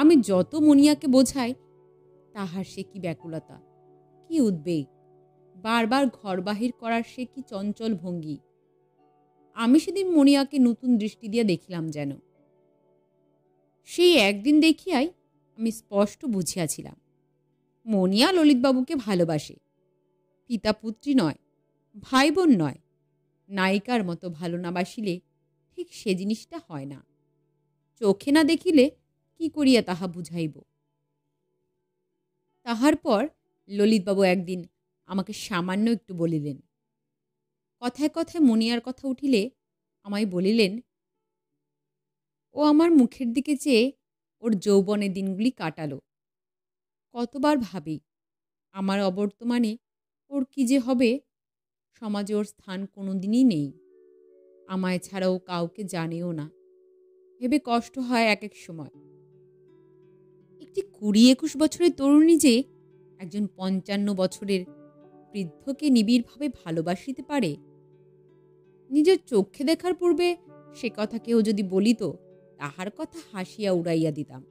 আমি যত মনিয়াকে বোঝাই তাহার সে কি ব্যাকুলতা, কি উদ্বেগ, বারবার ঘর বাহির করার সে কি চঞ্চল ভঙ্গি। আমি সেদিন মনিয়াকে নতুন দৃষ্টি দিয়া দেখিলাম যেন। সেই একদিন দেখিয়াই আমি স্পষ্ট বুঝিয়াছিলাম মনিয়া ললিতবাবুকে ভালোবাসে। পিতা পুত্রী নয়, ভাই বোন নয়, নায়িকার মতো ভালো না বাসিলে ঠিক সে জিনিসটা হয় না। চোখে না দেখিলে কি করিয়া তাহা বুঝাইব? তাহার পর ললিতবাবু একদিন আমাকে সামান্য একটু বলিলেন, কথায় কথায় মনিয়ার কথা উঠিলে আমায় বলিলেন, ও আমার মুখের দিকে চেয়ে ওর যৌবনের দিনগুলি কাটালো। কতবার ভাবি আমার অবর্তমানে ওর কি যে হবে, সমাজে ওর স্থান কোনো দিনই নেই, আমায় ছাড়াও কাউকে জানেও না, ভেবে কষ্ট হয় এক এক সময়। একটি কুড়ি একুশ বছরের তরুণী যে একজন পঞ্চান্ন বছরের বৃদ্ধকে নিবিড়ভাবে ভালোবাসিতে পারে, নিজের চোখে দেখার পূর্বে সে কথা কেউ যদি বলিত তাহার কথা হাসিয়া উড়াইয়া দিতাম।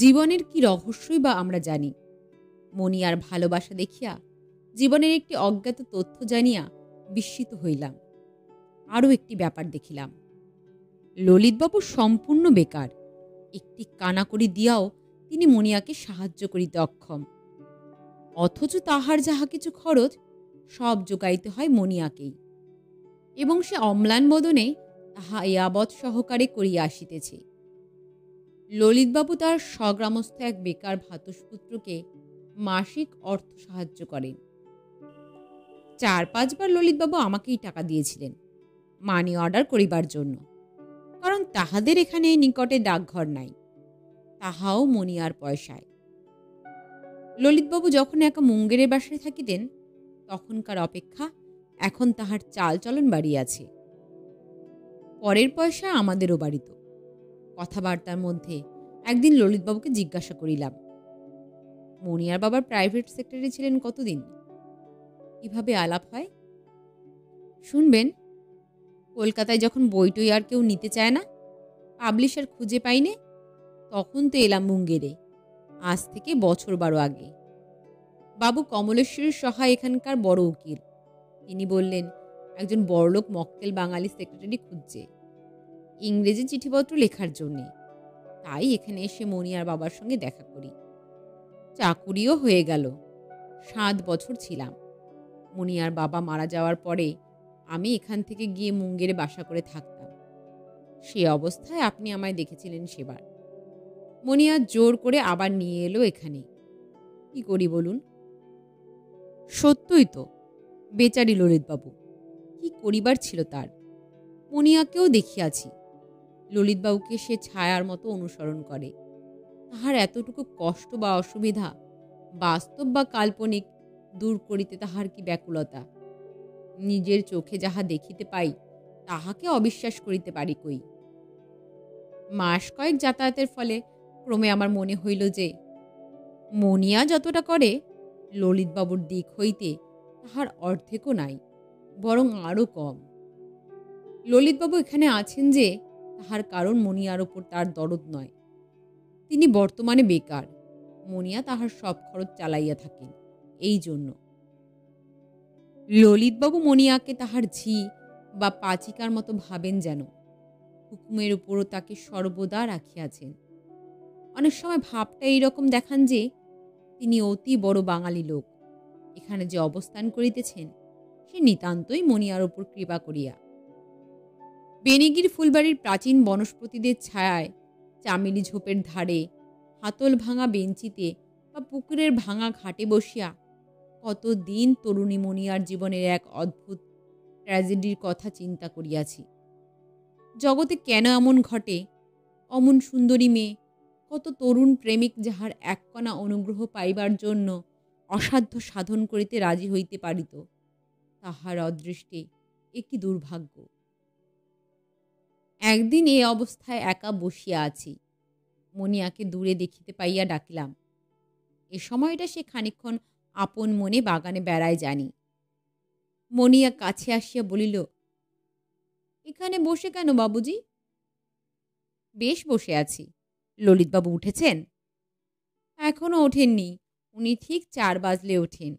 জীবনের কি রহস্যই বা আমরা জানি। মনিয়ার ভালোবাসা দেখিয়া জীবনের একটি অজ্ঞাত তথ্য জানিয়া বিস্মিত হইলাম। আরও একটি ব্যাপার দেখিলাম, ললিতবাবু সম্পূর্ণ বেকার, একটি কানাকড়ি দিয়াও তিনি মনিয়াকে সাহায্য করিতে অক্ষম। অথচ তাহার যাহা কিছু খরচ সব যোগাইতে হয় মনিয়াকেই, এবং সে অম্লান বদনে তাহা ইয়াবৎ সহকারে করিয়া আসিতেছে। ললিতবাবু তার স্বগ্রামস্থ এক বেকার ভ্রাতুষ্পুত্রকে মাসিক অর্থ সাহায্য করেন। চার পাঁচবার ললিতবাবু আমাকেই টাকা দিয়েছিলেন মানি অর্ডার করিবার জন্য, কারণ তাহাদের এখানে নিকটে ডাকঘর নাই, তাহাও মনিয়ার পয়সায়। ললিতবাবু যখন একা মুঙ্গেরের বাসায় থাকিতেন তখনকার অপেক্ষা এখন তাহার চালচলন বাড়িয়াছে। পরের পয়সা আমাদেরও বাড়িত। কথাবার্তার মধ্যে একদিন ললিতবাবুকে জিজ্ঞাসা করিলাম, মনিয়ার বাবার প্রাইভেট সেক্রেটারি ছিলেন কতদিন? কিভাবে আলাপ হয় শুনবেন, কলকাতায় যখন বইটই আর কেউ নিতে চায় না, পাবলিশার খুঁজে পাইনে, তখন তো এলাম মুঙ্গেরে, আজ থেকে বছর বারো আগে। বাবু কমলেশ্বরীর সহায় এখানকার বড় উকিল, তিনি বললেন একজন বড়লোক মক্কেল বাঙালি সেক্রেটারি খুঁজছে ইংরেজি চিঠিপত্র লেখার জন্যে, তাই এখানে এসে মনিয়ার বাবার সঙ্গে দেখা করি। চাকুরিও হয়ে গেল, সাত বছর ছিলাম। মনিয়ার বাবা মারা যাওয়ার পরে আমি এখান থেকে গিয়ে মুঙ্গেরে বাসা করে থাকতাম। সে অবস্থায় আপনি আমায় দেখেছিলেন সেবার। মনিয়া জোর করে আবার নিয়ে এলো এখানে, কি করি বলুন? সত্যই তো, বেচারি ললিতবাবু, কি করিবার ছিল তার? মনিয়াকেও দেখিয়াছি, ললিতবাবুকে সে ছায়ার মতো অনুসরণ করে। তাহার এতটুকু কষ্ট বা অসুবিধা বাস্তব বা কাল্পনিক দূর করিতে তাহার কি ব্যাকুলতা! নিজের চোখে যাহা দেখিতে পাই তাহাকে অবিশ্বাস করিতে পারি কই? মাস কয়েক যাতায়াতের ফলে ক্রমে আমার মনে হইল যে মনিয়া যতটা করে ললিতবাবুর দিক হইতে তাহার অর্ধেকও নাই, বরং আরও কম। ললিতবাবু এখানে আছেন যে তাহার কারণ মনিয়ার ওপর তার দরদ নয়। তিনি বর্তমানে বেকার, মনিয়া তাহার সব খরচ চালাইয়া থাকেন এই জন্য। ললিতবাবু মনিয়াকে তাহার ঝি বা পাচিকার মতো ভাবেন যেন, হুকুমের উপরও তাকে সর্বদা রাখিয়াছেন। অনেক সময় ভাবটা এইরকম দেখান যে তিনি অতি বড় বাঙালি লোক, এখানে যে অবস্থান করিতেছেন সে নিতান্তই মনিয়ার উপর কৃপা করিয়া। বেনিগির ফুলবাড়ির প্রাচীন বনস্পতিদের ছায়ায়, চামেলি ঝোপের ধারে, হাতল ভাঙা বেঞ্চিতে বা পুকুরের ভাঙা ঘাটে বসিয়া কতদিন তরুণী মনিয়ার জীবনের এক অদ্ভুত ট্র্যাজেডির কথা চিন্তা করিয়াছি। জগতে কেন এমন ঘটে? অমন সুন্দরী মেয়ে, কত তরুণ প্রেমিক যাহার এককণা অনুগ্রহ পাইবার জন্য অসাধ্য সাধন করিতে রাজি হইতে পারিত, তাহার অদৃষ্টে এ কি দুর্ভাগ্য। একদিন এ অবস্থায় একা বসিয়া আছি, মনিয়াকে দূরে দেখিতে পাইয়া ডাকিলাম। এ সময়টা সে খানিকক্ষণ আপন মনে বাগানে বেড়ায় জানি। মনিয়া কাছে আসিয়া বলিল, এখানে বসে কেন বাবুজি? বেশ বসে আছি। ললিতবাবু উঠেছেন? এখনও ওঠেননি, উনি ঠিক চার বাজলে ওঠেন,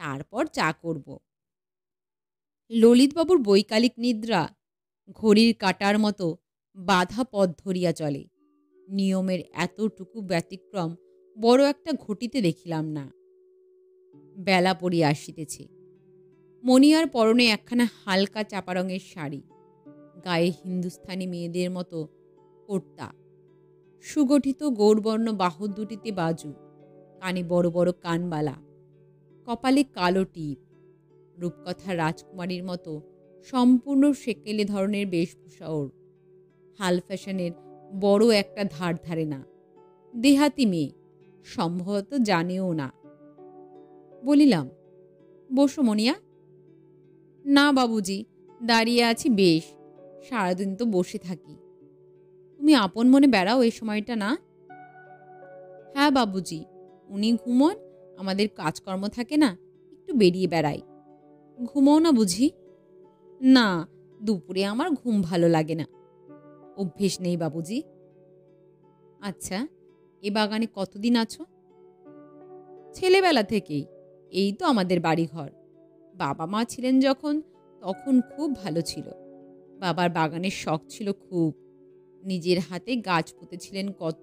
তারপর চা করব। ললিতবাবুর বৈকালিক নিদ্রা ঘড়ির কাটার মতো বাধা পথ ধরিয়া চলে। নিয়মের এতটুকু ব্যতিক্রম বড় একটা ঘটিতে দেখিলাম না। বেলা পড়িয়া আসিতেছে। মনিয়ার পরনে একখানা হালকা চাপা রঙের শাড়ি, গায়ে হিন্দুস্থানি মেয়েদের মতো কোর্তা, সুগঠিত গৌরবর্ণ বাহু দুটিতে বাজু, কানে বড় বড় কানবালা, কপালে কালো টিপ, রূপকথা রাজকুমারীর মতো সম্পূর্ণ সেকেলে ধরনের বেশভূষা। ওর হাল ফ্যাশনের বড় একটা ধার ধারে না, দেহাতি মেয়ে, সম্ভবত জানেও না। বলিলাম, বসো মনিয়া। না বাবুজি, দাঁড়িয়ে আছি বেশ, সারাদিন তো বসে থাকি। তুমি আপন মনে বেড়াও এই সময়টা না? হ্যাঁ বাবুজি, উনি ঘুমন, আমাদের কাজকর্ম থাকে না, একটু বেরিয়ে বেড়াই। ঘুমও না বুঝি? না, দুপুরে আমার ঘুম ভালো লাগে না, অভ্যেস নেই বাবুজি। আচ্ছা, এ বাগানে কতদিন আছো? ছেলেবেলা থেকেই, এই তো আমাদের বাড়িঘর। বাবা মা ছিলেন যখন, তখন খুব ভালো ছিল। বাবার বাগানের শখ ছিল খুব, নিজের হাতে গাছ পুঁতেছিলেন কত।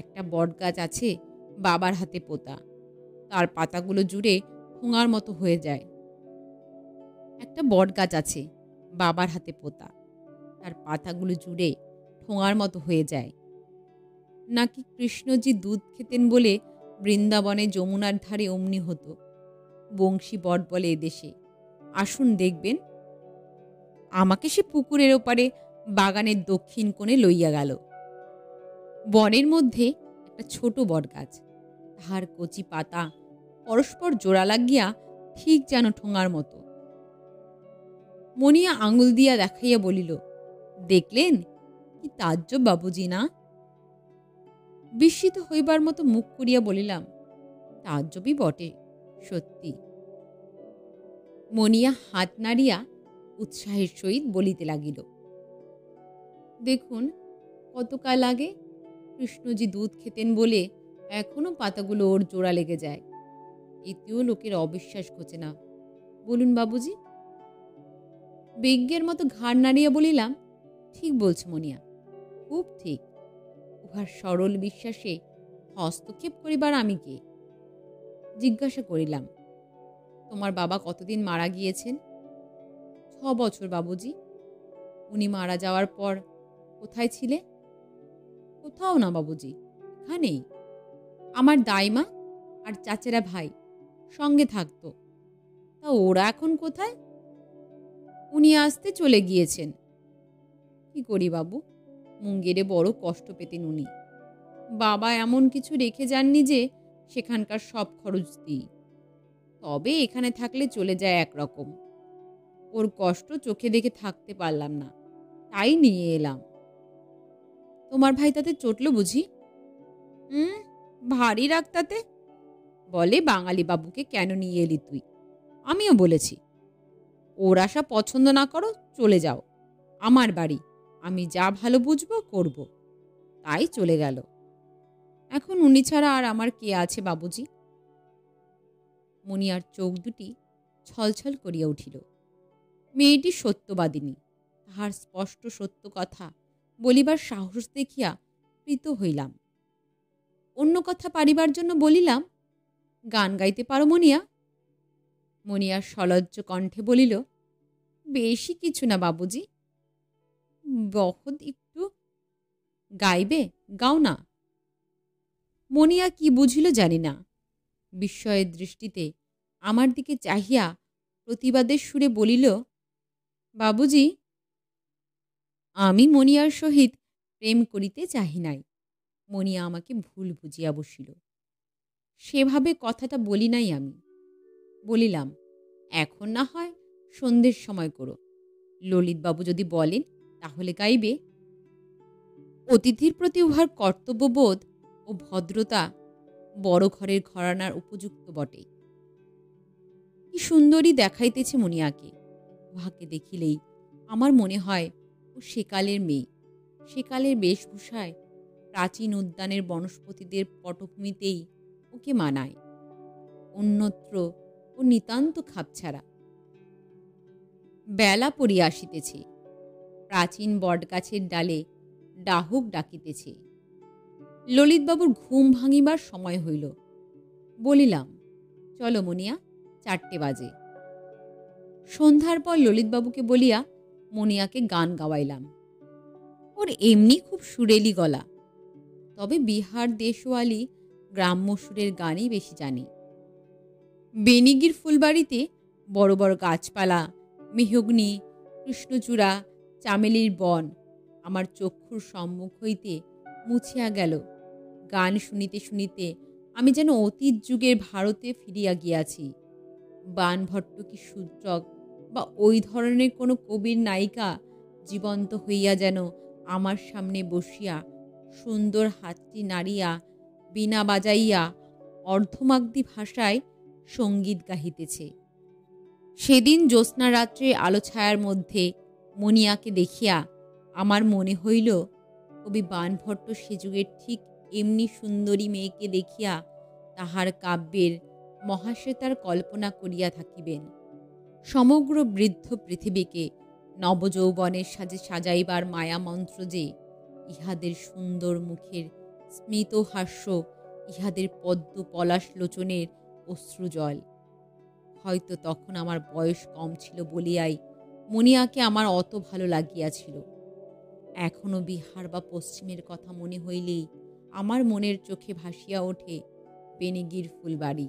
একটা বট গাছ আছে বাবার হাতে পোতা, তার পাতাগুলো জুড়ে ঠোঙার মতো হয়ে যায়। একটা বট গাছ আছে বাবার হাতে পোতা, তার পাতাগুলো জুড়ে ঠোঙার মতো হয়ে যায়। নাকি কৃষ্ণজি দুধ খেতেন বলে বৃন্দাবনে যমুনার ধারে অমনি হতো, বংশী বট বলে এদেশে। আসুন দেখবেন। আমাকে সে পুকুরের ওপারে বাগানের দক্ষিণ কোণে লইয়া গেল। বনের মধ্যে একটা ছোট বট গাছ, তাহার কচি পাতা পরস্পর জোড়া লাগিয়া ঠিক যেন ঠোঙার মতো। মনিয়া আঙুল দিয়া দেখাইয়া বলিল, দেখলেন কি তাজ্জব বাবুজি না? বিস্মিত হইবার মতো মুখ করিয়া বলিলাম, তাজ্জবই বটে সত্যি। মনিয়া হাত নাড়িয়া উৎসাহের সহিত বলিতে লাগিল, দেখুন কতকাল আগে কৃষ্ণজি দুধ খেতেন বলে এখনো পাতাগুলো ওর জোড়া লেগে যায়। এতেও লোকের অবিশ্বাস ঘটে না, বলুন বাবুজি। বিজ্ঞের মতো ঘাড় নাড়িয়া বলিলাম, ঠিক বলছ মনিয়া, খুব ঠিক। উহার সরল বিশ্বাসে হস্তক্ষেপ করিবার আমি কে? জিজ্ঞাসা করিলাম, তোমার বাবা কতদিন মারা গিয়েছেন? ছ বছর বাবুজি। উনি মারা যাওয়ার পর কোথায় ছিলে? কোথাও না বাবুজি, এখানেই। আমার দাইমা আর চাচেরা ভাই সঙ্গে থাকত। তা ওরা এখন কোথায়? উনি আসতে চলে গিয়েছেন। কি করি বাবু, মুঙ্গেরে বড় কষ্ট পেতেন উনি। বাবা এমন কিছু রেখে যাননি যে সেখানকার সব খরচ দিই, তবে এখানে থাকলে চলে যায় একরকম। ওর কষ্ট চোখে দেখে থাকতে পারলাম না, তাই নিয়ে এলাম। তোমার ভাই তাতে চটল বুঝি? হুম, ভারী রাগ তাতে, বলে বাঙালি বাবুকে কেন নিয়ে এলি তুই। আমিও বলেছি, ওর আশা পছন্দ না করো, চলে যাও, আমার বাড়ি, আমি যা ভালো বুঝবো করব। তাই চলে গেল। এখন উনি ছাড়া আর আমার কে আছে বাবুজি? মনিয়ার চোখ দুটি ছলছল করিয়া উঠিল। মেয়েটি সত্যবাদিনী, তাহার স্পষ্ট সত্য কথা বলিবার সাহস দেখিয়া প্রীত হইলাম। অন্য কথা পারিবার জন্য বলিলাম, গান গাইতে পারো মনিয়া? মনিয়ার সলজ্জ কণ্ঠে বলিল, বেশি কিছু না বাবুজি, বহুত একটু। গাইবে? গাও না। মনিয়া কি বুঝিল জানি না, বিস্ময়ের দৃষ্টিতে আমার দিকে চাহিয়া প্রতিবাদের সুরে বলিল, বাবুজি আমি মণিয়ার সহিত প্রেম করিতে চাহি নাই, মণিয়া আমাকে ভুল বুঝিয়া বসিল। সেভাবে কথাটা বলি নাই, আমি বলিলাম এখন না হয় সন্ধ্যের সময় করো, ললিতবাবু যদি বলেন তাহলে গাইবে। অতিথির প্রতি উহার কর্তব্যবোধ ও ভদ্রতা বড় ঘরের ঘরানার উপযুক্ত বটে। কি সুন্দরী দেখাইতেছে মণিয়াকে, উহাকে দেখিলেই আমার মনে হয় ও সেকালের মেয়ে। সেকালের বেশভূষায় প্রাচীন উদ্যানের বনস্পতিদের পটভূমিতেই ওকে মানায়, অন্যত্র ও নিতান্ত খাপছাড়া। বেলা পড়িয়া আসিতেছে, প্রাচীন বটগাছের ডালে ডাহুক ডাকিতেছে। ললিতবাবুর ঘুম ভাঙিবার সময় হইল। বলিলাম চলো মণিয়া, চারটে বাজে। সন্ধ্যার পর ললিতবাবুকে বলিয়া মণিয়াকে গান গাওয়াইলাম। ওর এমনি খুব সুরেলি গলা, তবে বিহার দেশওয়ালি গ্রাম্য সুরের গানই বেশি জানে। বেনিগির ফুলবাড়িতে বড় বড় গাছপালা, মেহগ্নি, কৃষ্ণচূড়া, চামেলির বন আমার চক্ষুর সম্মুখ হইতে মুছিয়া গেল। গান শুনিতে শুনিতে আমি যেন অতীত যুগের ভারতে ফিরিয়া গিয়াছি। বাণভট্ট কি শুদ্রক বা ওই ধরনের কোনো কবির নায়িকা জীবন্ত হইয়া যেন আমার সামনে বসিয়া সুন্দর হাতটি নাড়িয়া বীণা বাজাইয়া অর্ধমাগধী ভাষায় সঙ্গীত গাহিতেছে। সেদিন জ্যোৎস্না রাত্রে আলোছায়ার মধ্যে মণিয়াকে দেখিয়া আমার মনে হইল কবি বাণভট্ট সে যুগের ঠিক এমনি সুন্দরী মেয়েকে দেখিয়া তাহার কাব্যের মহাশ্বেতার কল্পনা করিয়া থাকিবেন। সমগ্র বৃদ্ধ পৃথিবীকে নবযৌবনের সাজে সাজাইবার মায়ামন্ত্র যে, ইহাদের সুন্দর মুখের স্মিত হাস্য, ইহাদের পদ্ম পলাশ লোচনের অশ্রুজল। হয়তো তখন আমার বয়স কম ছিল বলিয়াই মণিয়াকে আমার অত ভালো লাগিয়াছিল। এখনও বিহার বা পশ্চিমের কথা মনে হইলেই আমার মনের চোখে ভাসিয়া ওঠে বেনিগির ফুলবাড়ি,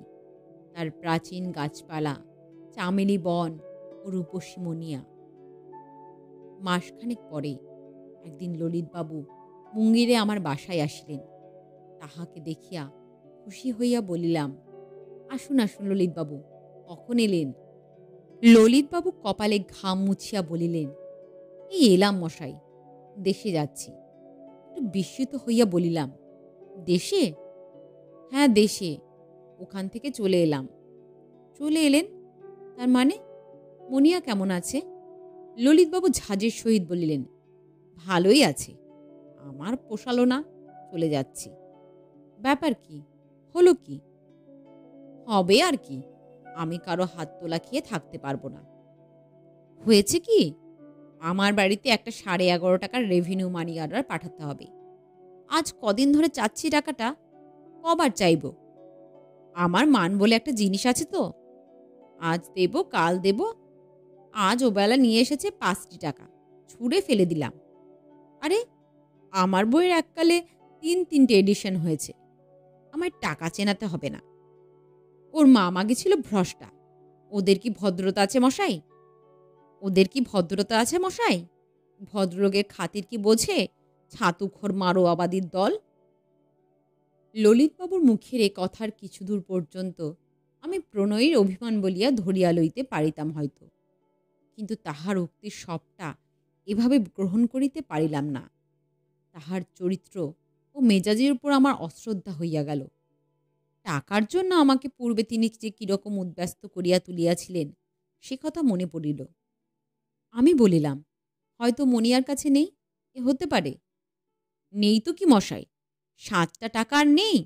তার প্রাচীন গাছপালা, চামেলি বন ও রূপসী মণিয়া। মাসখানেক পরে একদিন ললিতবাবু মুঙ্গিরে আমার বাসায় আসিলেন। তাহাকে দেখিয়া খুশি হইয়া বলিলাম, আসুন আসুন ললিতবাবু, কখন এলেন? ললিতবাবু কপালে ঘাম মুছিয়া বলিলেন, এই এলাম মশাই, দেশে যাচ্ছি। একটু বিস্মিত হইয়া বলিলাম, দেশে? হ্যাঁ দেশে, ওখান থেকে চলে এলাম। চলে এলেন তার মানে? মণিয়া কেমন আছে? ললিতবাবু ঝাঁজের সহিত বলিলেন, ভালোই আছে, আমার পোষালো না, চলে যাচ্ছি। ব্যাপার কি, হলো কি? হবে আর কি, আমি কারো হাত তোলা খেয়ে থাকতে পারবো না। হয়েছে কি, আমার বাড়িতে একটা সাড়ে এগারো টাকার রেভিনিউ মানি অর্ডার পাঠাতে হবে। আজ কদিন ধরে চাচ্ছি টাকাটা, কবার চাইব? আমার মান বলে একটা জিনিস আছে তো, আজ দেব কাল দেব। আজ ওবেলা নিয়ে এসেছে পাঁচটি টাকা, ছুঁড়ে ফেলে দিলাম। আরে আমার বইয়ের এককালে তিন তিনটে এডিশন হয়েছে, আমার টাকা চেনাতে হবে না। ওর মামা গেছিল ভ্রষ্টা, ওদের কি ভদ্রতা আছে মশাই? ওদের কি ভদ্রতা আছে মশাই? ভদ্রলোকের খাতির কি বোঝে ছাতুখোর মারোয়াবাদীর দল? ললিতবাবুর মুখের এ কথার কিছু দূর পর্যন্ত আমি প্রণয়ীর অভিমান বলিয়া ধরিয়া লইতে পারিতাম হয়তো, কিন্তু তাহার উক্তির সবটা এভাবে গ্রহণ করিতে পারিলাম না। তাহার চরিত্র ও মেজাজের উপর আমার অশ্রদ্ধা হইয়া গেল। টাকার জন্য আমাকে পূর্বে তিনি যে কীরকম উদ্ব্যস্ত করিয়া তুলিয়াছিলেন সে কথা মনে পড়িল। আমি বলিলাম, হয়তো মণিয়ার কাছে নেই, এ হতে পারে। নেই তো কি মশাই, সাতটা টাকা আর নেই।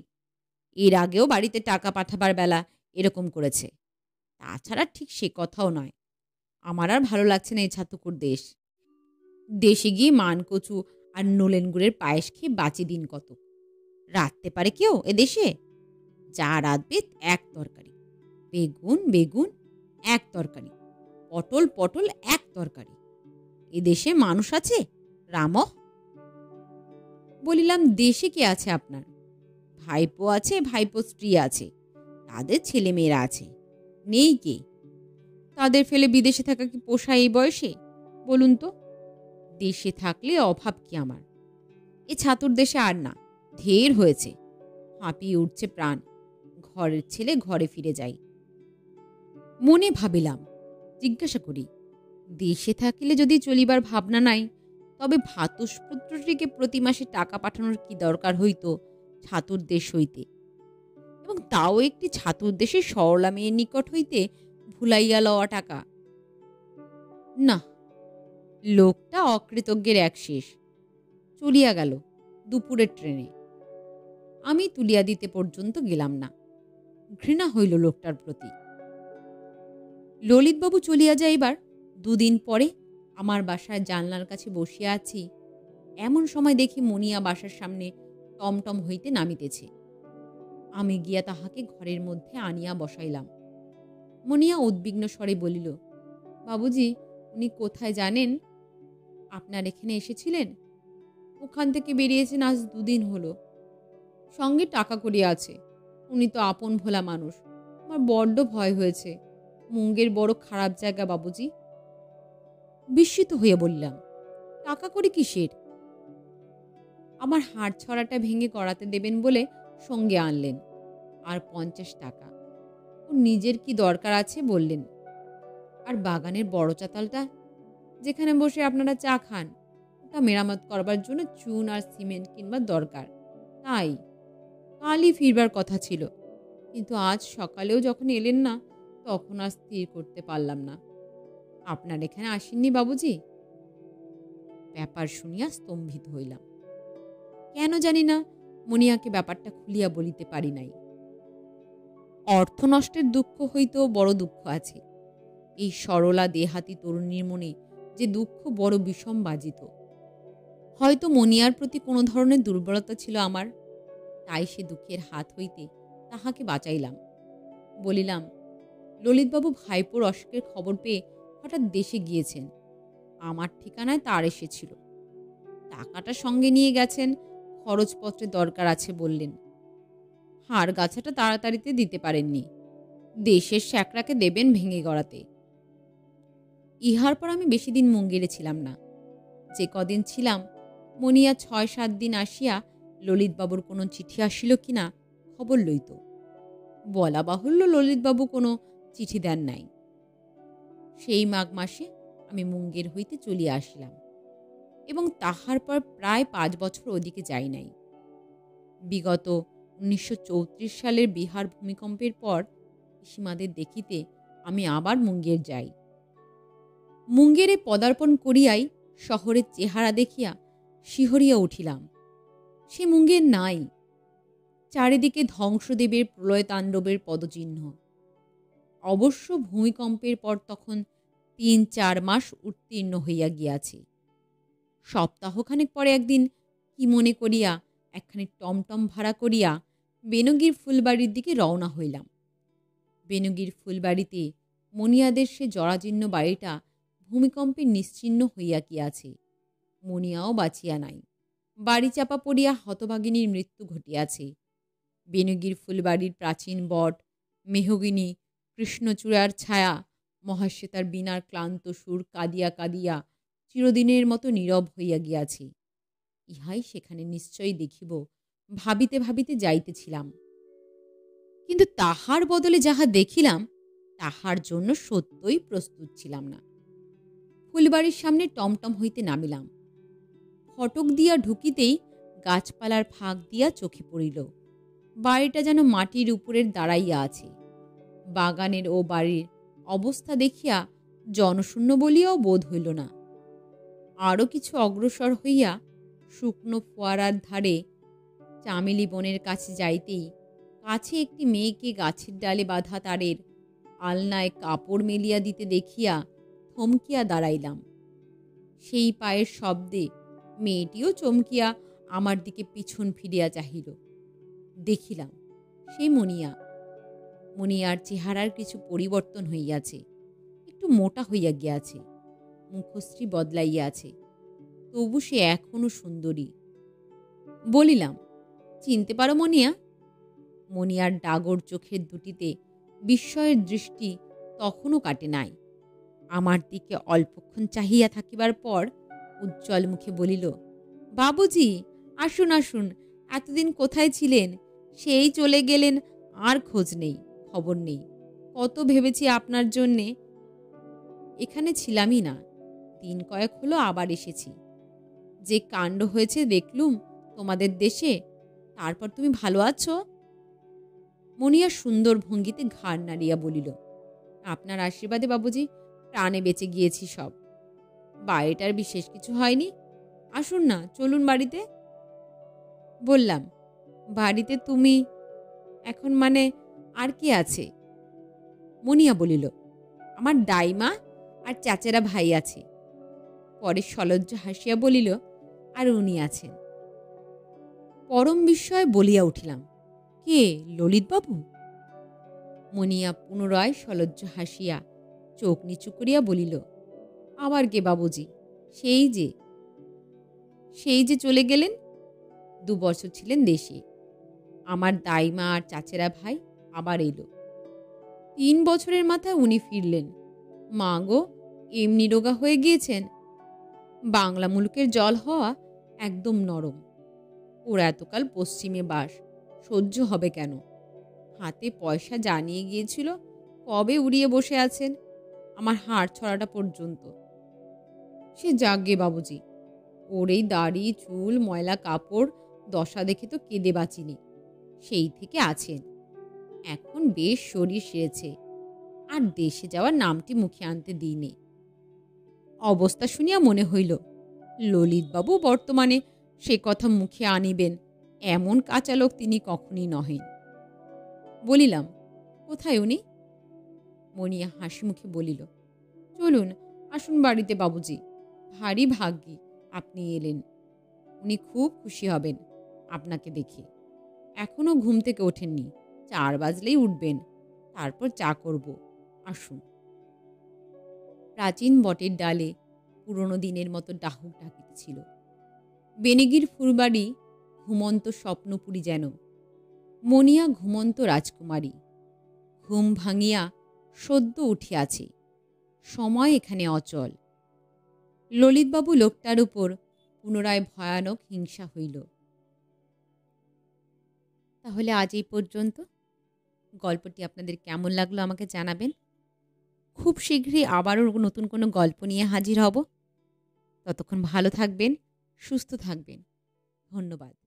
এর আগেও বাড়িতে টাকা পাঠাবার বেলা এরকম করেছে। তাছাড়া ঠিক সে কথাও নয়, আমার আর ভালো লাগছে না এই ছাতুকুর দেশ। দেশে গিয়ে মানকচু আর নোলেন গুড়ের পায়েস খেয়ে বাঁচি দিন কত। রাঁধতে পারে কেউ এ দেশে? যা রাঁধবে এক তরকারি, বেগুন বেগুন এক তরকারি, পটল পটল এক তরকারি। এদেশে মানুষ আছে রাম? বলিলাম, দেশে কে আছে আপনার? ভাইপো আছে, ভাইপো স্ত্রী আছে, তাদের ছেলেমেয়েরা আছে, নেই কে? তাদের ফেলে বিদেশে থাকা কি পোষায় এই বয়সে? বলুন তো, দেশে থাকলে অভাব কি আমার, এ ছাতুর দেশে আর না, ঢের হয়েছে। হাঁপিয়ে উঠছে প্রাণ, ঘরের ছেলে ঘরে ফিরে যাই। মনে ভাবিলাম, জিজ্ঞাসা করি, দেশে থাকলে যদি চলিবার ভাবনা নাই, তবে ভাতুষপুত্রটিকে প্রতি মাসে টাকা পাঠানোর কি দরকার হইত ছাতুর দেশ হইতে, এবং তাও একটি ছাতুর দেশে সরলা মেয়ের নিকট হইতে ভুলাইয়া লওয়া টাকা। না, লোকটা অকৃতজ্ঞের এক শেষ। চলিয়া গেল দুপুরের ট্রেনে। আমি তুলিয়া দিতে পর্যন্ত গেলাম না, ঘৃণা হইল লোকটার প্রতি। ললিতবাবু চলিয়া যাইবার দুদিন পরে আমার বাসায় জানলার কাছে বসিয়া আছি, এমন সময় দেখি মনিয়া বাসার সামনে টমটম হইতে নামিতেছে। আমি গিয়া তাহাকে ঘরের মধ্যে আনিয়া বসাইলাম। মনিয়া উদ্বিগ্ন স্বরে বলিল, বাবুজি, উনি কোথায় জানেন? আপনার এখানে এসেছিলেন, ওখান থেকে বেরিয়েছেন আজ দুদিন হলো, সঙ্গে টাকা করিয়া আছে। উনি তো আপন ভোলা মানুষ, আমার বড্ড ভয় হয়েছে। মুঙ্গের বড় খারাপ জায়গা বাবুজি। বিস্মিত হইয়া বলিলাম, টাকা করি কিসের? আমার হাড় ছড়াটা ভেঙে করাতে দেবেন বলে সঙ্গে আনলেন, আর পঞ্চাশ টাকা ও নিজের কি দরকার আছে বললেন। আর বাগানের বড় চাতালটা যেখানে বসে আপনারা চা খান, ওটা মেরামত করবার জন্য চুন আর সিমেন্ট কিনবার দরকার, তাই কালই ফিরবার কথা ছিল, কিন্তু আজ সকালেও যখন এলেন না, তখন আর স্থির করতে পারলাম না। আপনার এখানে আসেননি বাবুজি? ব্যাপার শুনিয়া স্তম্ভিত হইলাম। কেন জানি না মনিয়াকে ব্যাপারটা খুলিয়া বলিতে পারি নাই। অর্থ নষ্টের দুঃখ হইতেও বড় দুঃখ আছে। এই সরলা দেহাতি তরুণীর মনে যে দুঃখ বড় বিষম বাজিত। হয়তো মনিয়ার প্রতি কোনো ধরনের দুর্বলতা ছিল আমার, তাই সে দুঃখের হাত হইতে তাহাকে বাঁচাইলাম। বলিলাম, ললিতবাবু ভাইপোর অসুখের খবর পেয়ে হঠাৎ দেশে গিয়েছেন, আমার ঠিকানায় তার এসেছিল, টাকাটা সঙ্গে নিয়ে গেছেন, খরচপত্রে দরকার আছে বললেন। হাড় গাছাটা তাড়াতাড়িতে দিতে পারেননি, দেশের শ্যাকরাকে দেবেন ভেঙে গড়াতে। ইহার পর আমি বেশি দিন মুঙ্গেরে ছিলাম না। যে কদিন ছিলাম, মনিয়া ছয় সাত দিন আসিয়া ললিতবাবুর কোনো চিঠি আসিল কিনা খবর লইত। বলা বাহুল্য, ললিতবাবু কোনো চিঠি দেন নাই। সেই মাঘ মাসে আমি মুঙ্গের হইতে চলিয়া আসিলাম এবং তাহার পর প্রায় পাঁচ বছর ওদিকে যাই নাই। বিগত উনিশশো চৌত্রিশ সালের বিহার ভূমিকম্পের পর সীমাদের দেখিতে আমি আবার মুঙ্গের যাই। মুঙ্গেরে পদার্পণ করিয়াই শহরের চেহারা দেখিয়া শিহরিয়া উঠিলাম। সে মুঙ্গের নাই, চারিদিকে ধ্বংসদেবের প্রলয় তাণ্ডবের পদচিহ্ন। অবশ্য ভূমিকম্পের পর তখন তিন চার মাস উত্তীর্ণ হইয়া গিয়াছে। সপ্তাহখানেক পরে একদিন কি মনে করিয়া একখানি টমটম ভাড়া করিয়া বেনগির ফুলবাড়ির দিকে রওনা হইলাম। বেনগির ফুলবাড়িতে মনিয়াদের সে জরাজীর্ণ বাড়িটা ভূমিকম্পে নিশ্চিহ্ন হইয়া গিয়াছে। মনিয়াও বাঁচিয়া নাই, বাড়ি চাপা পড়িয়া হতভাগিনীর মৃত্যু ঘটিয়াছে। বেনগির ফুলবাড়ির প্রাচীন বট, মেহগিনী, কৃষ্ণচূড়ার ছায়া, মহাশ্বেতার বীণার ক্লান্ত সুর কাঁদিয়া কাঁদিয়া চিরদিনের মতো নীরব হইয়া গিয়াছে। ইহাই সেখানে নিশ্চয়ই দেখিব ভাবিতে ভাবিতে যাইতেছিলাম, কিন্তু তাহার বদলে যাহা দেখিলাম তাহার জন্য সত্যই প্রস্তুত ছিলাম না। ফুলবাড়ির সামনে টমটম হইতে নামিলাম। ফটক দিয়া ঢুকিতেই গাছপালার ফাঁক দিয়া চোখে পড়িল, বাড়িটা যেন মাটির উপরের দাঁড়াইয়া আছে। বাগানের ও বাড়ির অবস্থা দেখিয়া জনশূন্য বলিয়াও বোধ হইল না। আরও কিছু অগ্রসর হইয়া শুকনো ফোয়ারার ধারে চামেলি বনের কাছে যাইতেই কাছে একটি মেয়েকে গাছের ডালে বাঁধা তারের আলনায় কাপড় মেলিয়া দিতে দেখিয়া থমকিয়া দাঁড়াইলাম। সেই পায়ের শব্দে মেয়েটিও চমকিয়া আমার দিকে পিছন ফিরিয়া চাহিল। দেখিলাম সেই মনিয়া। মনিয়ার চেহারার কিছু পরিবর্তন হইয়াছে, একটু মোটা হইয়া গিয়াছে, মুখশ্রী বদলাইয়াছে, তবু সে এখনো সুন্দরী। বলিলাম, চিনতে পারো মনিয়া? মনিয়ার ডাগর চোখের দুটিতে বিস্ময়ের দৃষ্টি তখনও কাটে নাই। আমার দিকে অল্পক্ষণ চাহিয়া থাকিবার পর উজ্জ্বল মুখে বলিল, বাবুজি আসুন আসুন, এতদিন কোথায় ছিলেন? সেই চলে গেলেন, আর খোঁজ নেই, খবর নেই। কত ভেবেছি আপনার জন্যে, এখানে ছিলামই না, দিন কয়েক হলো আবার এসেছি। যে কাণ্ড হয়েছে দেখলুম তোমাদের দেশে, তারপর তুমি ভালো আছো? মনিয়া সুন্দর ভঙ্গিতে ঘাড় নাড়িয়া বলিল, আপনার আশীর্বাদে বাবুজি প্রাণে বেঁচে গিয়েছি সব। বাড়িটার বিশেষ কিছু হয়নি, আসুন না চলুন বাড়িতে। বললাম, বাড়িতে তুমি এখন মানে আর কে আছে? মনিয়া বলিল, আমার দাইমা আর চাচেরা ভাই আছে। পরে সলজ্জ হাসিয়া বলিল, আর উনি আছেন। পরম বিস্ময়ে বলিয়া উঠিলাম, কে, ললিতবাবু? মনিয়া পুনরায় সলজ্জ হাসিয়া চোখ নিচু করিয়া বলিল, আবার কে বাবুজি? সেই যে সেই যে চলে গেলেন, দু বছর ছিলেন দেশে। আমার দাইমা আর চাচেরা ভাই আবার এলো, তিন বছরের মাথায় উনি ফিরলেন। মা গো, এমনি রোগা হয়ে গিয়েছেন, বাংলা মুলুকের জল হওয়া একদম নরম। ওরা এতকাল পশ্চিমে বাস, সহ্য হবে কেন? হাতে পয়সা জানিয়ে গিয়েছিল, কবে উড়িয়ে বসে আছেন আমার হাড় ছড়াটা পর্যন্ত। সে যাগে বাবুজি, ওর এই দাড়ি, চুল, ময়লা কাপড়, দশা দেখে তো কেঁদে বাঁচিনি। সেই থেকে আছেন, এখন বেশ শরীর সেরেছে, আর দেশে যাওয়ার নামটি মুখে আনতে দিইনি। অবস্থা শুনিয়া মনে হইল, ললিতবাবু বর্তমানে সে কথা মুখে আনিবেন এমন কাঁচা লোক তিনি কখনই নহেন। বলিলাম, কোথায় উনি? মনিয়া হাসি মুখে বলিল, চলুন আসুন বাড়িতে বাবুজি, ভারী ভাগ্যি আপনি এলেন, উনি খুব খুশি হবেন আপনাকে দেখে। এখনও ঘুম থেকে ওঠেননি, চার বাজলেই উঠবেন, তারপর চা করব, আসুন। প্রাচীন বটের ডালে পুরনো দিনের মতো ডাহুক ডাকিতেছিল। বেনিগির ফুলবাড়ি ঘুমন্ত স্বপ্নপুরী যেন। মনিয়া ঘুমন্ত রাজকুমারী, ঘুম ভাঙিয়া সদ্য উঠিয়াছে, সময় এখানে অচল। ললিতবাবু লোকটার উপর পুনরায় ভয়ানক হিংসা হইল। তাহলে আজ এই পর্যন্ত। গল্পটি আপনাদের কেমন লাগলো আমাকে জানাবেন। খুব শীঘ্রই আবারও নতুন কোনো গল্প নিয়ে হাজির হব। ততক্ষণ ভালো থাকবেন, সুস্থ থাকবেন, ধন্যবাদ।